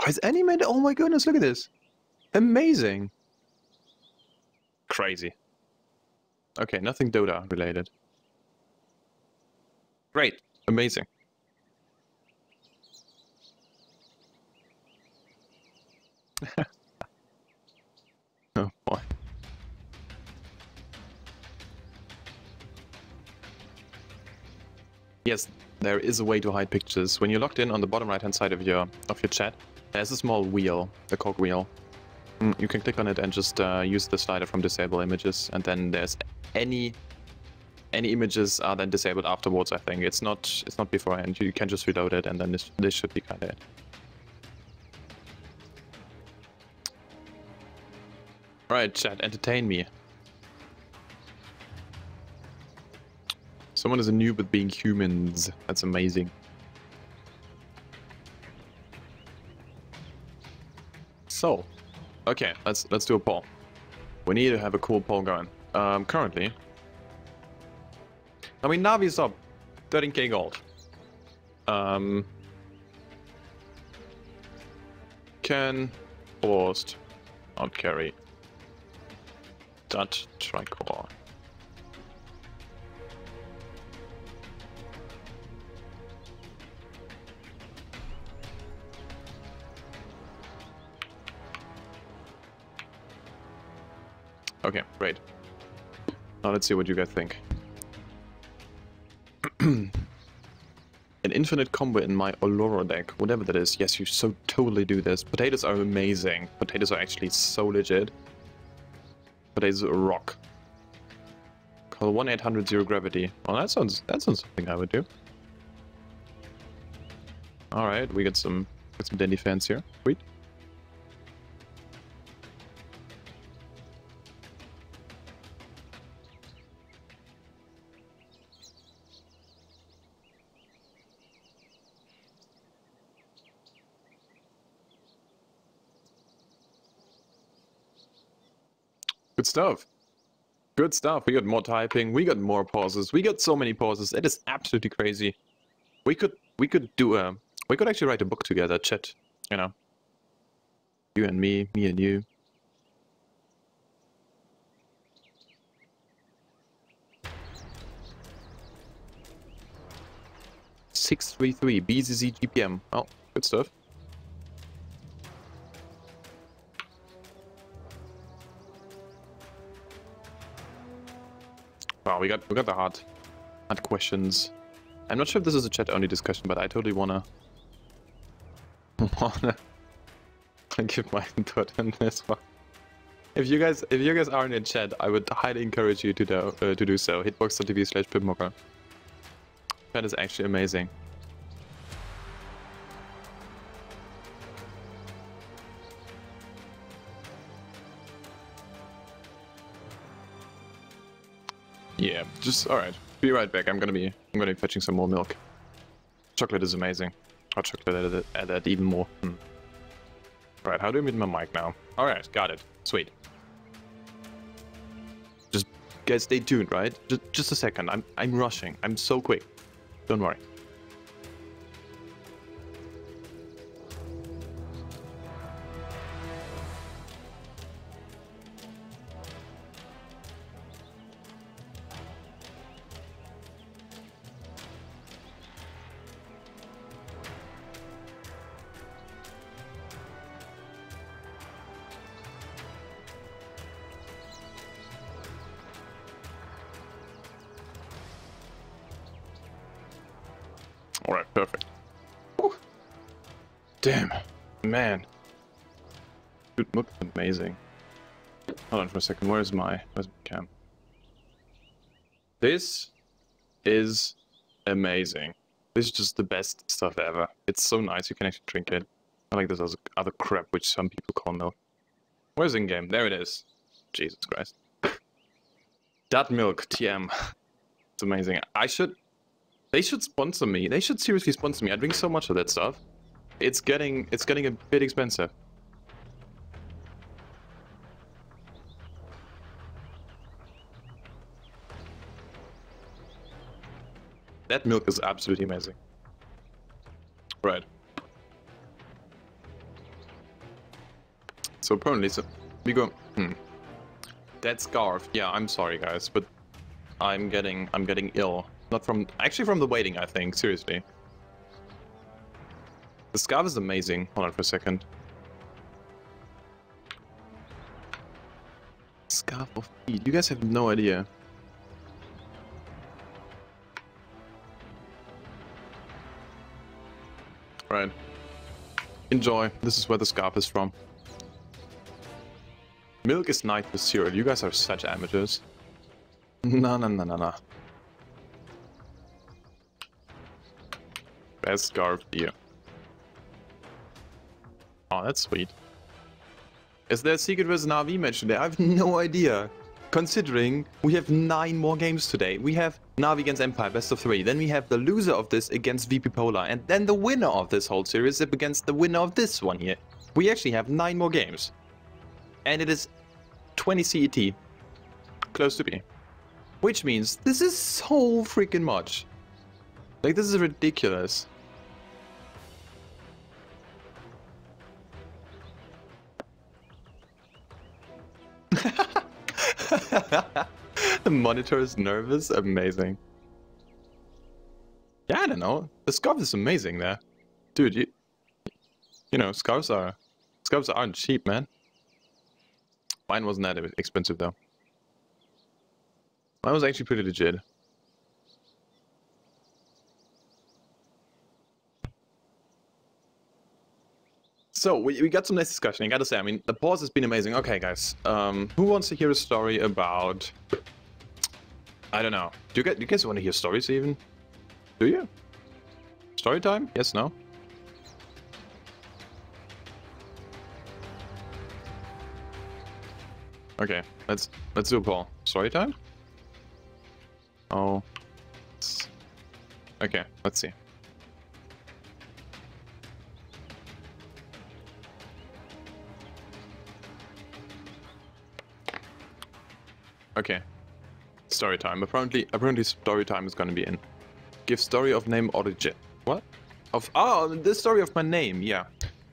Oh, it's animated? Oh my goodness, look at this. Amazing. Crazy. Okay, nothing Dota related. Great. Amazing. Oh boy. Yes, there is a way to hide pictures. When you're logged in on the bottom right hand side of your of your chat, there's a small wheel, the cog wheel. You can click on it and just uh, use the slider from disable images, and then there's any any images are then disabled afterwards. I think it's not it's not beforehand. You can just reload it, and then this this should be kind of it. All right, chat, entertain me. Someone is a noob with being humans. That's amazing. So. Okay, let's let's do a poll. We need to have a cool poll going. Um, currently, I mean, Na'Vi's up, thirteen K gold. Um, can Forced out carry that tricolor? Okay, great. Now let's see what you guys think. An infinite combo in my Oloro deck, whatever that is. Yes, you so totally do this. Potatoes are amazing. Potatoes are actually so legit. Potatoes are a rock. Call one eight hundred zero gravity. Well, that sounds that sounds something I would do. All right, we got some got some Dendi fans here. Sweet. Stuff. Good stuff. We got more typing. We got more pauses. We got so many pauses. It is absolutely crazy. We could we could do a we could actually write a book together, chat. You know, you and me, me and you. six three three B Z Z G P M. Oh, good stuff. Wow, we got we got the hard, hard questions. I'm not sure if this is a chat-only discussion, but I totally wanna wanna give my input on this one. If you guys if you guys aren't in chat, I would highly encourage you to do uh, to do so. Hitbox dot T V slash pipmocker. That is actually amazing. Yeah, just all right. Be right back. I'm gonna be, I'm gonna be fetching some more milk. Chocolate is amazing. Hot chocolate add that even more. Hmm. All right, how do I mute my mic now? All right, got it. Sweet. Just guys, stay tuned, right? Just, just a second. I'm, I'm rushing. I'm so quick. Don't worry. Alright, perfect. Whew. Damn. Man. Dude, looks amazing. Hold on for a second, where's my... where's my cam? This is amazing. This is just the best stuff ever. It's so nice, you can actually drink it. I like this other crap which some people call milk. Where's in-game? There it is. Jesus Christ. That milk, T M. It's amazing. I should... They should sponsor me. They should seriously sponsor me. I drink so much of that stuff. It's getting... It's getting a bit expensive. That milk is absolutely amazing. Right. So apparently, so we go. Hmm. That scarf. Yeah, I'm sorry, guys, but I'm getting I'm getting ill. Not from actually from the waiting. I think seriously. The scarf is amazing. Hold on for a second. Scarf of Heat. You guys have no idea. Right. Enjoy. This is where the scarf is from. Milk is night with cereal. You guys are such amateurs. No, no, no, no, no. Best scarf here. Oh, that's sweet. Is there a secret with an R V match today? I have no idea. Considering we have nine more games today. We have Na'Vi against Empire, best of three. Then we have the loser of this against V P Polar. And then the winner of this whole series is against the winner of this one here. We actually have nine more games. And it is twenty C E T. Close to B. Which means this is so freaking much. Like, this is ridiculous. The monitor is nervous. Amazing. Yeah, I don't know. The scarf is amazing there. Dude, you, you know, scarves are... Scarves aren't cheap, man. Mine wasn't that expensive, though. Mine was actually pretty legit. So, we, we got some nice discussion, I gotta say. I mean, the pause has been amazing. Okay, guys. Um, who wants to hear a story about... I don't know. Do you guys, do you guys want to hear stories, even? Do you? Story time? Yes, no? Okay, let's let's do a poll. Story time? Oh. Okay, let's see. Okay. Story time. Apparently apparently story time is gonna be in. Give story of name origin. What? Of oh the story of my name, yeah.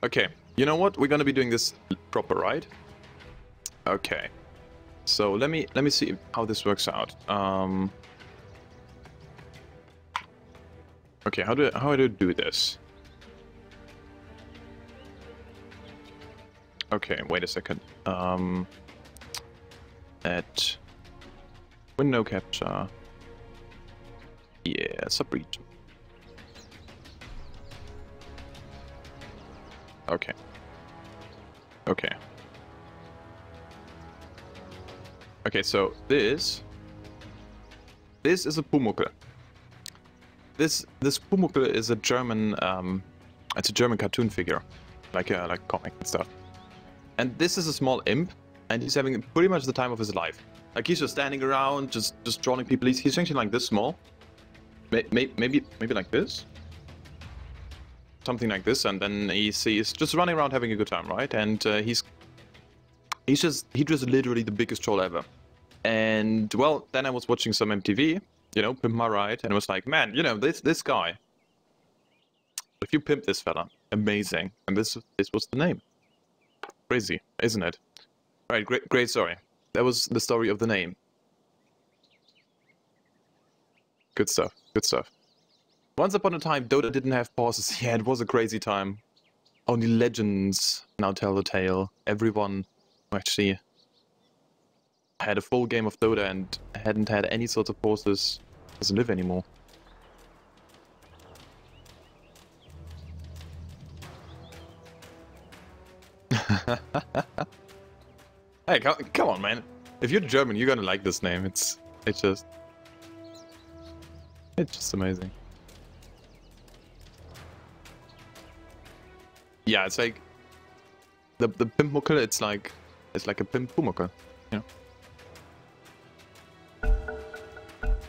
Okay. You know what? We're gonna be doing this proper, right? Okay, so let me let me see how this works out. Um, okay, how do I, how do I do this? Okay, wait a second. Um, at window capture, yeah, subregion. Okay, okay. Okay, so this, this is a Pumuckl. This this Pumuckl is a German, um, it's a German cartoon figure, like a like comic and stuff. And this is a small imp, and he's having pretty much the time of his life. Like he's just standing around, just just drawing people. He's, he's actually like this small, maybe maybe maybe like this, something like this, and then he's he's just running around having a good time, right? And uh, he's He's just, he just literally the biggest troll ever. And, well, then I was watching some M T V, you know, Pimp My Ride, and I was like, man, you know, this this guy. If you pimp this fella, amazing. And this this was the name. Crazy, isn't it? Right, great, great story. That was the story of the name. Good stuff, good stuff. Once upon a time, Dota didn't have pauses. Yeah, it was a crazy time. Only legends now tell the tale. Everyone... actually had a full game of Dota and hadn't had any sorts of pauses. Doesn't live anymore. Hey, come, come on, man. If you're German, you're gonna like this name. It's it's just it's just amazing. Yeah, it's like the the Pimpmuckel. It's like it's like a Pimpumuckel, you know.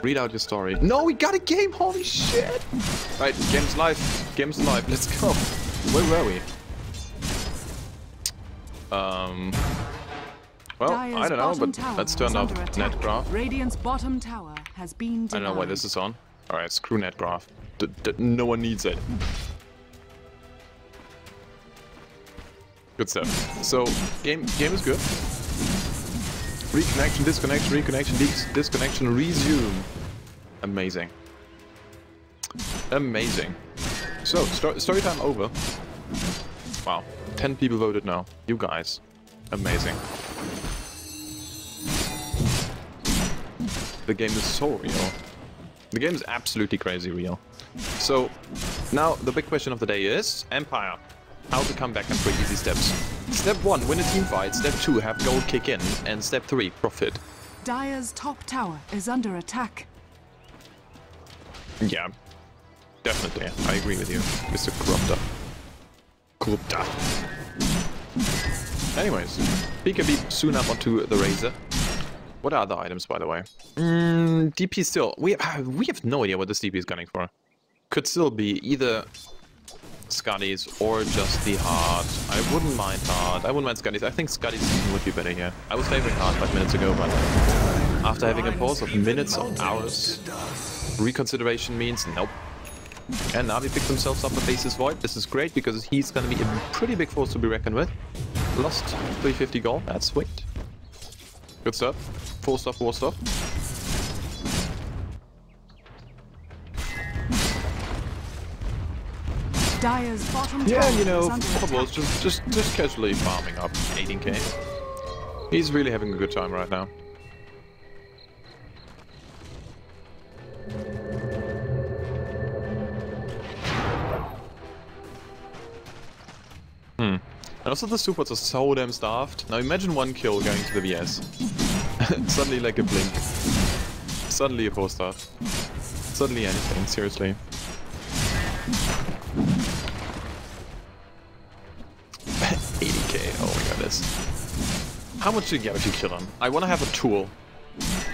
Read out your story. No, we got a game. Holy shit! Right, game's live. Game's live. Let's go. Where were we? Um. Well, Dyer's I don't know, but let's turn off NetGraph. Radiant's bottom tower has been denied. I don't know why this is on. Alright, screw NetGraph. D d no one needs it. Good stuff. So, game game is good. Reconnection, disconnection, reconnection, dis disconnection, resume. Amazing. Amazing. So, sto story time over. Wow. ten people voted now. You guys. Amazing. The game is so real. The game is absolutely crazy real. So, now the big question of the day is Empire. How to come back in three easy steps. Step one, win a team fight. Step two, have gold kick in. And step three, profit. Dyer's top tower is under attack. Yeah, definitely. I agree with you, Mister Corrupta. Corrupta. Anyways, B K B soon up onto the Razor. What are other items, by the way? Mm, D P still. We have, we have no idea what this D P is gunning for. Could still be either Scuddies or just the Heart. I wouldn't mind Heart. I wouldn't mind Scuddies. I think Scuddies would be better here. I was favoring Heart five minutes ago, but after having a pause of minutes or hours, reconsideration means nope. And Na'Vi picked themselves up with Ace's Void. This is great because he's going to be a pretty big force to be reckoned with. Lost three fifty gold. That's sweet. Good stuff. Four stuff, four stuff. Dyer's bottom yeah, you know, Kobos just, just just casually farming up eighteen K. He's really having a good time right now. Hmm. And also the supports are so damn starved. Now imagine one kill going to the V S. Suddenly like a blink. Suddenly a four star. Suddenly anything, seriously. eighty K, oh my goodness. How much do you get if you kill him? I wanna have a tool.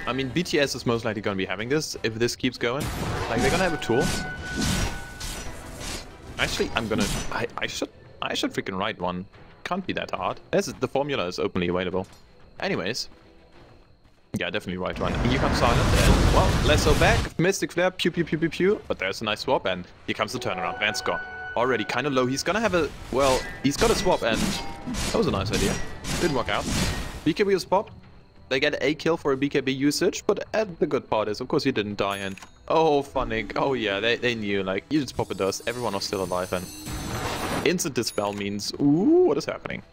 I mean, B T S is most likely gonna be having this if this keeps going. Like, they're gonna have a tool. Actually, I'm gonna... I, I should... I should freaking write one. Can't be that hard. This is, the formula is openly available. Anyways. Yeah, definitely write one. Here comes Silent and, well, lasso back. Mystic Flare, pew pew pew pew pew. But there's a nice swap and here comes the turnaround. Vanskor. Already kind of low. He's gonna have a, well, he's got a swap and that was a nice idea. Didn't work out. B K B was popped. They get a kill for a B K B usage, but at the good part is, of course, he didn't die and, oh, Funic. Oh yeah, they, they knew, like, you just pop a dust. Everyone was still alive and... Instant dispel means, ooh, what is happening?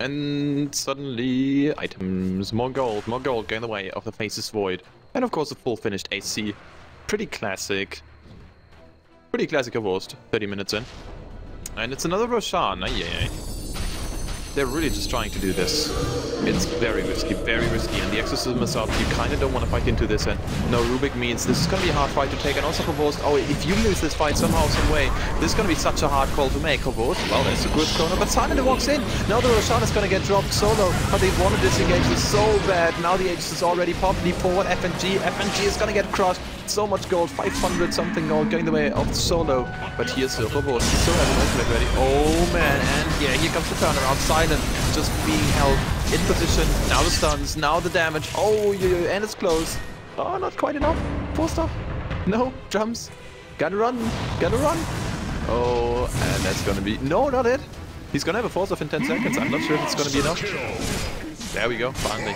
And suddenly, items, more gold, more gold going the way of the Faces Void. And of course, the full finished A C. Pretty classic. Pretty classic of Wurst, thirty minutes in. And it's another Roshan, yeah. They're really just trying to do this. It's very risky, very risky. And the Exorcism is up, you kind of don't want to fight into this. And no Rubik means this is going to be a hard fight to take. And also Kobos, oh, if you lose this fight somehow, some way, this is going to be such a hard call to make, Kobos. Well, there's a good corner, but Silent walks in. Now the Roshan is going to get dropped solo, but they want to disengage this so bad. Now the Aegis is already popped, leap forward, F N G. F N G is going to get crushed. So much gold, five hundred something gold, going the way of Solo. But here's the Kobos, he's still having an ultimate ready. Oh man, and yeah, here comes the turnaround. Silent just being held in position. Now the stuns, now the damage. Oh, yeah, and it's close. Oh, not quite enough. Four stuff. No, jumps. Gotta run, gotta run. Oh, and that's gonna be... No, not it. He's gonna have a force off in ten seconds. I'm not sure if it's gonna be enough. There we go, finally.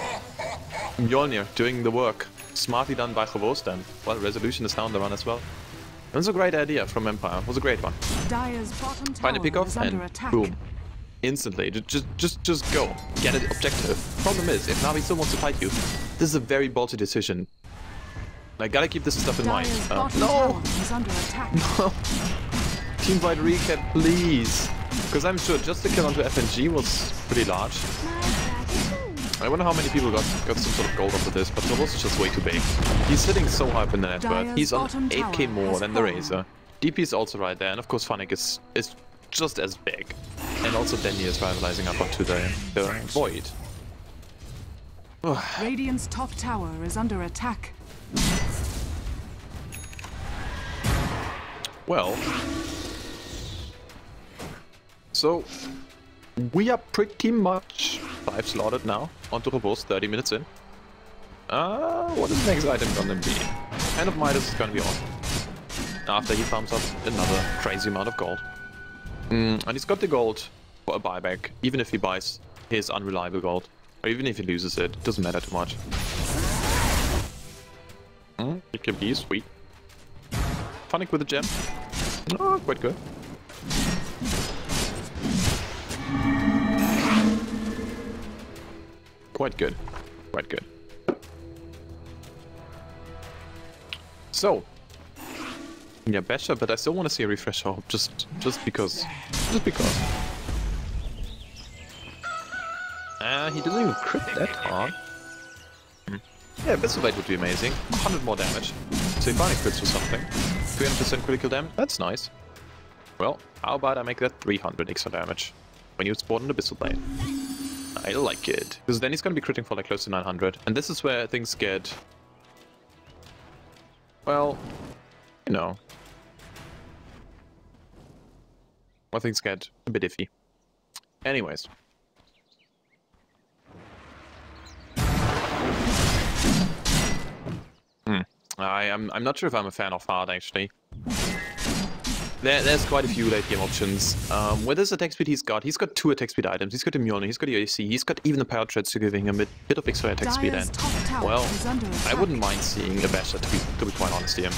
Mjolnir doing the work. Smartly done by Kobos then. Well, Resolution is down the run as well. It was a great idea from Empire. It was a great one. Find a pick-off and boom. Instantly. Just just just go. Get an objective. Problem is, if Na'Vi still wants to fight you, this is a very ballsy decision. I gotta keep this stuff in mind. Uh, no! No! Team fight recap, please! Because I'm sure just the kill onto F N G was pretty large. I wonder how many people got, got some sort of gold after this, but Kobos is just way too big. He's sitting so high up in the net worth. He's on eight K more than the Razor. D P is also right there, and of course Funic is, is just as big. And also Dendi is rivalizing up onto the, the Void. Radiant's top tower is under attack. Well, so we are pretty much five slotted now onto Kobos, thirty minutes in. Uh, what is the next item gonna be? Hand of Midas is gonna be awesome. After he farms up another crazy amount of gold. Mm, and he's got the gold for a buyback, even if he buys his unreliable gold. Or even if he loses it, it doesn't matter too much. Mm, it can be sweet. Funic with a gem. Oh, quite good. Quite good. Quite good. So. Yeah, Basher, but I still want to see a Refresher Orb, just, just because. Just because. Uh, he didn't even crit that hard. Hmm. Yeah, Abyssal Blade would be amazing. one hundred more damage. So if Funic crits or something. three hundred percent critical damage, that's nice. Well, how about I make that three hundred extra damage when you spawn an Abyssal Blade? I like it. Because then he's going to be critting for like close to nine hundred. And this is where things get... Well, you know. Where things get a bit iffy. Anyways. Hmm. I, I'm, I'm not sure if I'm a fan of Heart, actually. There, there's quite a few late game options. Um, with his attack speed, he's got he's got two attack speed items. He's got the Mjolnir, he's got the A C, he's got even the Power Treads to giving him a bit of extra attack speed. And well, I wouldn't mind seeing a Basher, to be to be quite honest here.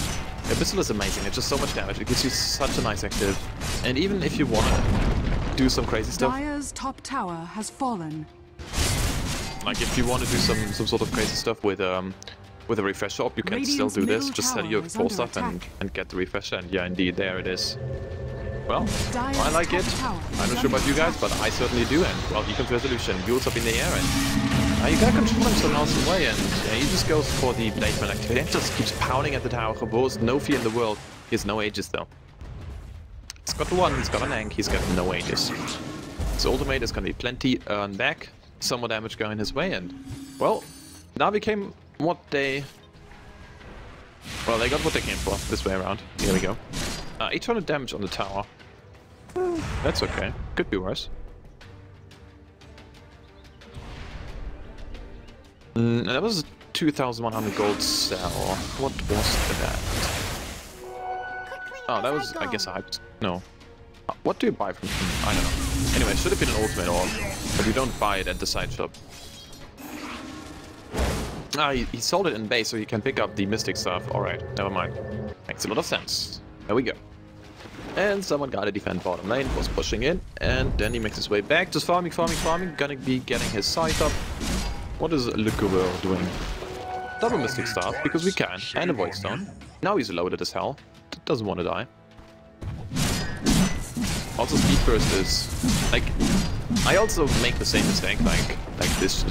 Abyssal is amazing. It's just so much damage. It gives you such a nice active. And even if you want to do some crazy stuff, Dire's top tower has fallen. Like if you want to do some some sort of crazy stuff with um. With a Refresher Orb, you can Radiant's still do this. Just set your Force Staff and, and get the Refresher, and yeah, indeed, there it is. Well, I like it. I'm not sure about you guys, but I certainly do, and well, here comes Resolution. Yules up in the air, and uh, you gotta control him some awesome way, and uh, he just goes for the Blademan activity and just keeps pounding at the tower. Kobos, no fear in the world. He has no Aegis, though. He's got one, he's got an Ankh, he's got no Aegis. So Ultimate is gonna be plenty earned back, some more damage going his way, and well, Na'Vi came... What they... Well, they got what they came for, this way around. Here we go. Uh, eight hundred damage on the tower. That's okay. Could be worse. Mm, that was a two thousand one hundred gold cell. What was that? Oh, that was, I guess, a hype. No. What do you buy from him? I don't know. Anyway, it should have been an ultimate orb, but you don't buy it at the side shop. Ah, he, he sold it in base so he can pick up the Mystic stuff. Alright, never mind. Makes a lot of sense. There we go. And someone gotta defend bottom lane, was pushing in, and then he makes his way back. Just farming, farming, farming, gonna be getting his scythe up. What is Lukuber doing? Double Mystic Staff, because we can, and a Void Stone. Now he's loaded as hell. Doesn't want to die. Also, Speed Burst is... like... I also make the same mistake, like like this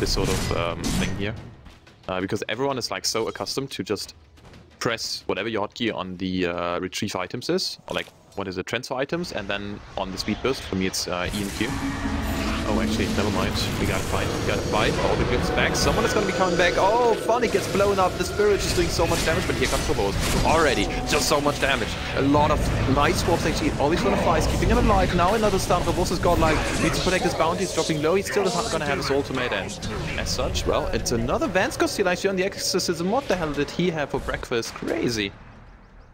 this sort of um, thing here, uh, because everyone is like so accustomed to just press whatever your hotkey on the uh, retrieve items is, or like what is it, transfer items, and then on the Speed Burst. For me, it's uh, E and Q. Oh, actually, never mind. We gotta fight. We gotta fight. Oh, the Glimpse back. Someone is gonna be coming back. Oh, Funic gets blown up. The Spirit is doing so much damage, but here comes Kobos. Already, just so much damage. A lot of nice swaps, actually. Always Wanna Fly is keeping him alive. Now another stun. Kobos is godlike. Needs to protect his bounty. He's dropping low. He's still gonna have his ultimate, and as such, well, it's another Vanskor steal actually on the Exorcism. What the hell did he have for breakfast? Crazy.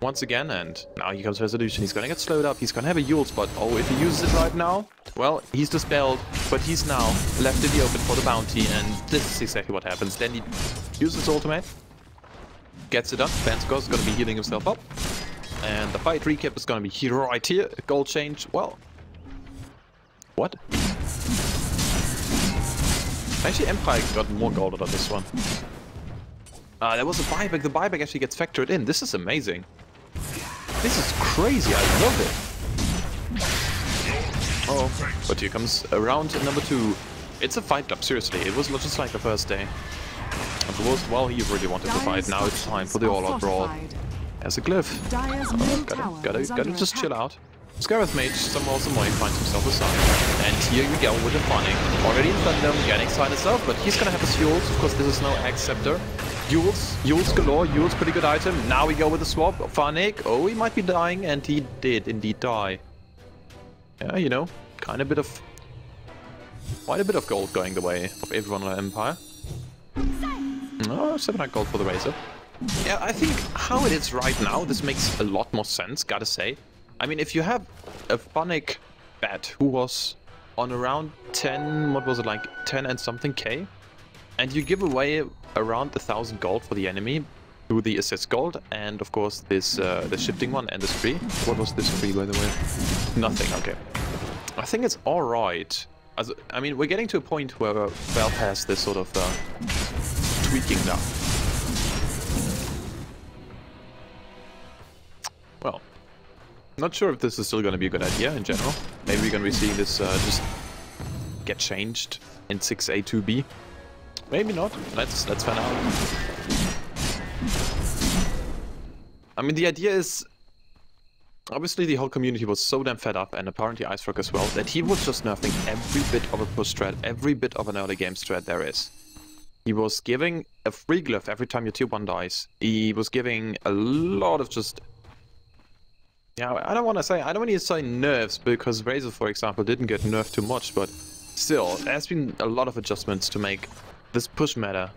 Once again, and now here comes Resolution. He's gonna get slowed up, he's gonna have a Yules, but oh, if he uses it right now, well, he's dispelled, but he's now left in the open for the bounty, and this is exactly what happens. Then he uses his ultimate, gets it up, Vanskor is gonna be healing himself up, and the fight recap is gonna be here, right here, gold change, well... What? Actually, Empire got more gold out of this one. Ah, uh, there was a buyback, the buyback actually gets factored in, this is amazing. This is crazy, I love it. tomorrow. But here comes round number two. It's a fight club, seriously. It was just like the first day. And the worst, while he really wanted to fight, now it's time for the all-out brawl. As a glyph. Oh, gotta, gotta, gotta just chill out. Scarlet Mage somehow, some way finds himself aside. And here we go with the Phonic. Already in Thunder, getting side himself, but he's gonna have his Yules. Of course, this is no Axe Scepter. Yules, Yules galore, Yules pretty good item. Now we go with the swap. Phonic, oh, he might be dying, and he did indeed die. Yeah, you know, kind of bit of... quite a bit of gold going the way of everyone on the Empire. No, oh, seven hundred gold for the Razor. Yeah, I think how it is right now, this makes a lot more sense, gotta say. I mean, if you have a Phonic bat who was on around ten, what was it, like ten and something K, and you give away around a thousand gold for the enemy through the assist gold, and of course this uh, the shifting one and this free. What was this free, by the way? Nothing. Okay. I think it's all right. As, I mean, we're getting to a point where we're well past this sort of uh, tweaking now. Well. Not sure if this is still going to be a good idea in general. Maybe we're going to be seeing this uh, just get changed in six A two B. Maybe not. Let's let's find out. I mean, the idea is obviously the whole community was so damn fed up, and apparently Icefrog as well, that he was just nerfing every bit of a push strat, every bit of an early game strat there is. He was giving a free glyph every time your tier one dies. He was giving a lot of just. Yeah, I don't want to say, I don't want to say nerfs, because Razor, for example, didn't get nerfed too much, but still, there's been a lot of adjustments to make this push meta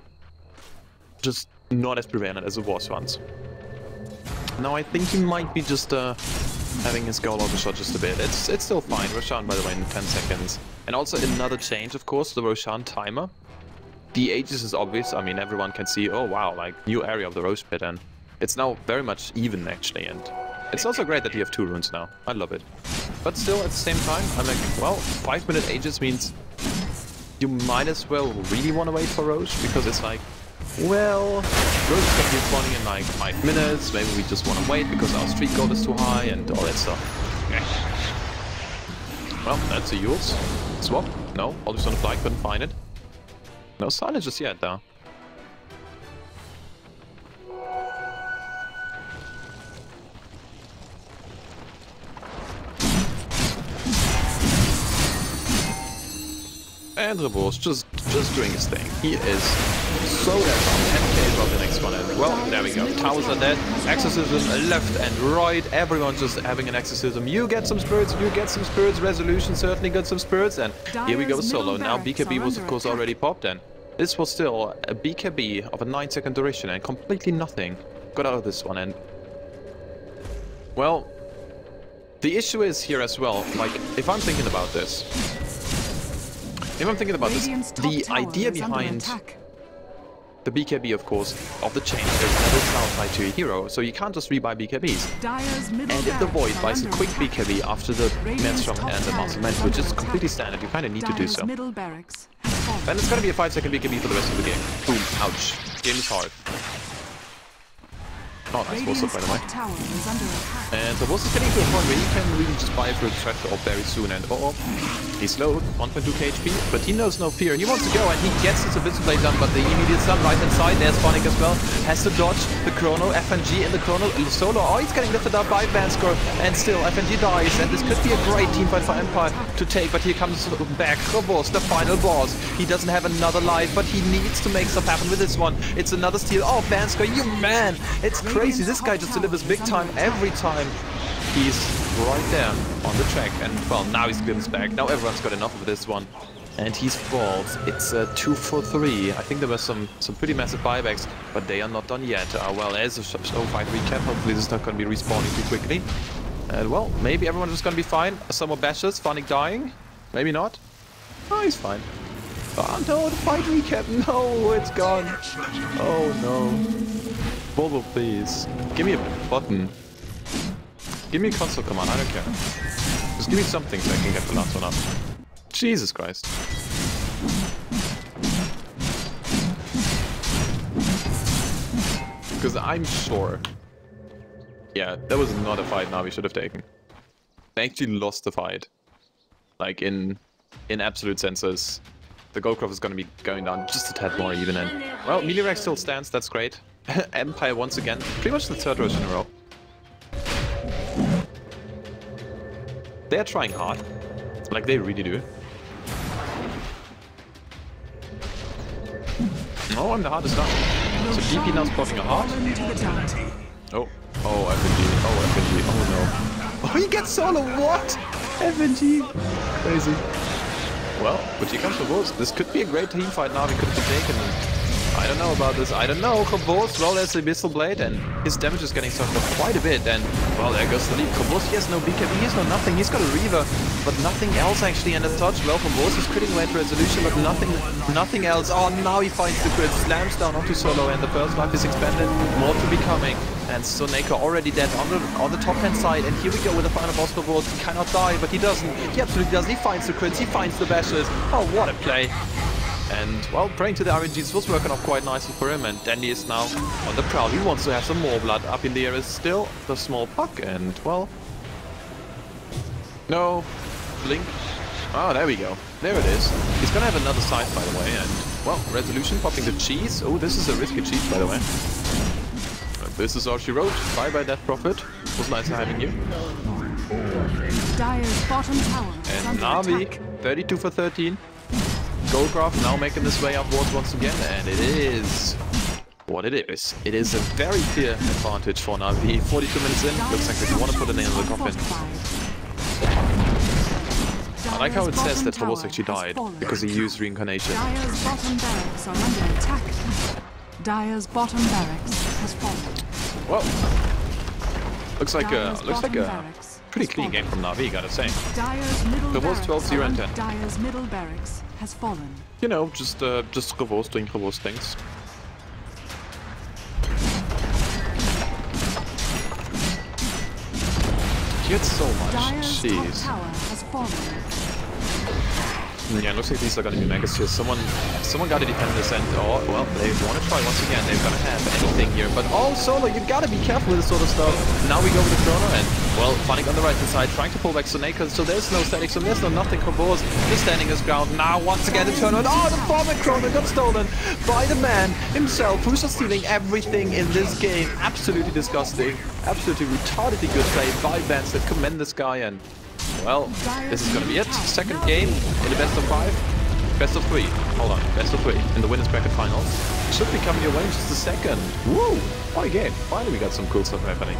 just not as prevalent as it was once. Now, I think he might be just uh, having his goal overshot just a bit. It's it's still fine. Roshan, by the way, in ten seconds. And also another change, of course, the Roshan timer. The ages is obvious. I mean, everyone can see, oh wow, like, new area of the Rosh Pit, and it's now very much even, actually, and it's also great that you have two runes now. I love it. But still, at the same time, I'm like, well, five minute ages means you might as well really want to wait for Rosh, because it's like, well, Rosh is going to be spawning in like five minutes, maybe we just want to wait because our streak gold is too high and all that stuff. Well, that's a Yules. Swap? No, Always Wanna Fly, couldn't find it. No silence just yet, though. And Rebos just just doing his thing. He is so dead on. ten K about the next one. And well, there we go. Towers are dead. Exorcism left and right. Everyone's just having an exorcism. You get some spirits. You get some spirits. Resolution certainly got some spirits. And here we go, Solo. Now B K B was of course already popped, and this was still a B K B of a nine second duration, and completely nothing got out of this one. And well, the issue is here as well. Like, if I'm thinking about this. If I'm thinking about this, the idea behind the B K B, of course, of the change is that it's outside to your hero, so you can't just rebuy B K Bs. And if the Void buys a quick B K B after the Maelstrom and the Master Mend, which is completely standard, you kind of need to do so. Then it's going to be a five second B K B for the rest of the game. Boom, ouch. Game is hard. Oh, nice force up, by the way. And the boss is getting to a point where you can really just buy for a Refresher Orb very soon, and oh, oh, he's low, one point two K H P, but he knows no fear. He wants to go, and he gets his Abyssal Blade done, but the immediate stun right inside, there's Phonic as well, has to dodge the Chrono, F N G, and the Chrono Solo. Oh, he's getting lifted up by Vanskor, and still, F N G dies, and this could be a great teamfight for Empire to take, but here comes back Kobos, the final boss. He doesn't have another life, but he needs to make stuff happen with this one. It's another steal. Oh, Vanskor, you man! It's crazy. Crazy, this guy just delivers big time every time. He's right there on the track, and well, now he's glimpses back. Now everyone's got enough of this one, and he's falls. It's a two for three. I think there were some some pretty massive buybacks, but they are not done yet. Uh, well, there's a slow fight recap. Hopefully, this is not going to be respawning too quickly. And well, maybe everyone's just going to be fine. Some more bashes. Phonic dying, maybe not. Oh, he's fine. Oh no, the fight recap. No, it's gone. Oh no. Volvo, please. Give me a button. Give me a console command, I don't care. Just give me something so I can get the last one up. Jesus Christ. Because I'm sure... yeah, that was not a fight Na'Vi should have taken. They actually lost the fight. Like in in absolute senses, the Goldcroft is going to be going down just a tad more even. And well, melee rack still stands. That's great. Empire once again, pretty much the third rush in a row. They're trying hard, like they really do. Oh, and the heart is down. So D P now's popping a heart. Oh, oh F N G, oh F N G, oh no. Oh, he gets solo, what? F N G, crazy. Well, but here comes Kobos. This could be a great team fight now, we could have taken him. I don't know about this, I don't know. Kobos roll as Abyssal Blade and his damage is getting sucked up quite a bit. And, well, there goes the lead. Kobos, he has no B K B, he has no nothing, he's got a Reaver, but nothing else actually. And a touch, well, Kobos is critting away at Resolution, but nothing nothing else. Oh, now he finds the crit, slams down onto Solo, and the first life is expanded, more to be coming. And Soneiko already dead on the, on the top hand side, and here we go with the final boss for Void. He cannot die, but he doesn't. He absolutely doesn't. He finds the crits, he finds the bashes. Oh, what a play. And, well, praying to the R N Gs was working off quite nicely for him, and Dendi is now on the prowl. He wants to have some more blood. Up in the air is still the small puck, and, well... No. Blink. Oh, there we go. There it is. He's gonna have another side, by the way, and, well, Resolution popping the cheese. Oh, this is a risky cheese, by the way. This is all she wrote. Bye bye, Death Prophet. It was nice having you. Dire's bottom tower. And Na'Vi, thirty-two for thirteen. Goldcraft now making this way upwards once again, and it is what it is. It is a very clear advantage for Na'Vi. forty-two minutes in, looks like they want to put a nail in the coffin. I like how it says that Kobos actually died because he used reincarnation. Dire's bottom barracks are under attack. Dire's bottom barracks has fallen. Well, looks like a looks like a pretty clean game from Na'Vi, gotta say. Kobos twelve zero and ten. Dire's middle barracks has fallen. You know, just uh, just Kobos doing Kobos things. He gets so much. Dire's jeez. Top tower has fallen. Yeah, it looks like these are gonna be megas here. Someone, someone gotta defend this, and oh well, they wanna try once again. They're gonna have anything here, but oh Solo, you gotta be careful with this sort of stuff. Now we go with the Chrono and. Well, Phonic on the right hand side, trying to pull back Soneiko, so there's no statics, so there's no nothing. Kobos is standing his ground. Now, once again, the tournament. Oh, the former Chrono got stolen by the man himself, who's just stealing everything in this game. Absolutely disgusting. Absolutely retardedly good play by Vanskor. Commend this guy, and, well, this is gonna be it. Second game in the best of five. Best of three. Hold on, best of three. In the winners bracket finals. Should be coming your way in just a second. Woo! What a game. Finally, we got some cool stuff happening.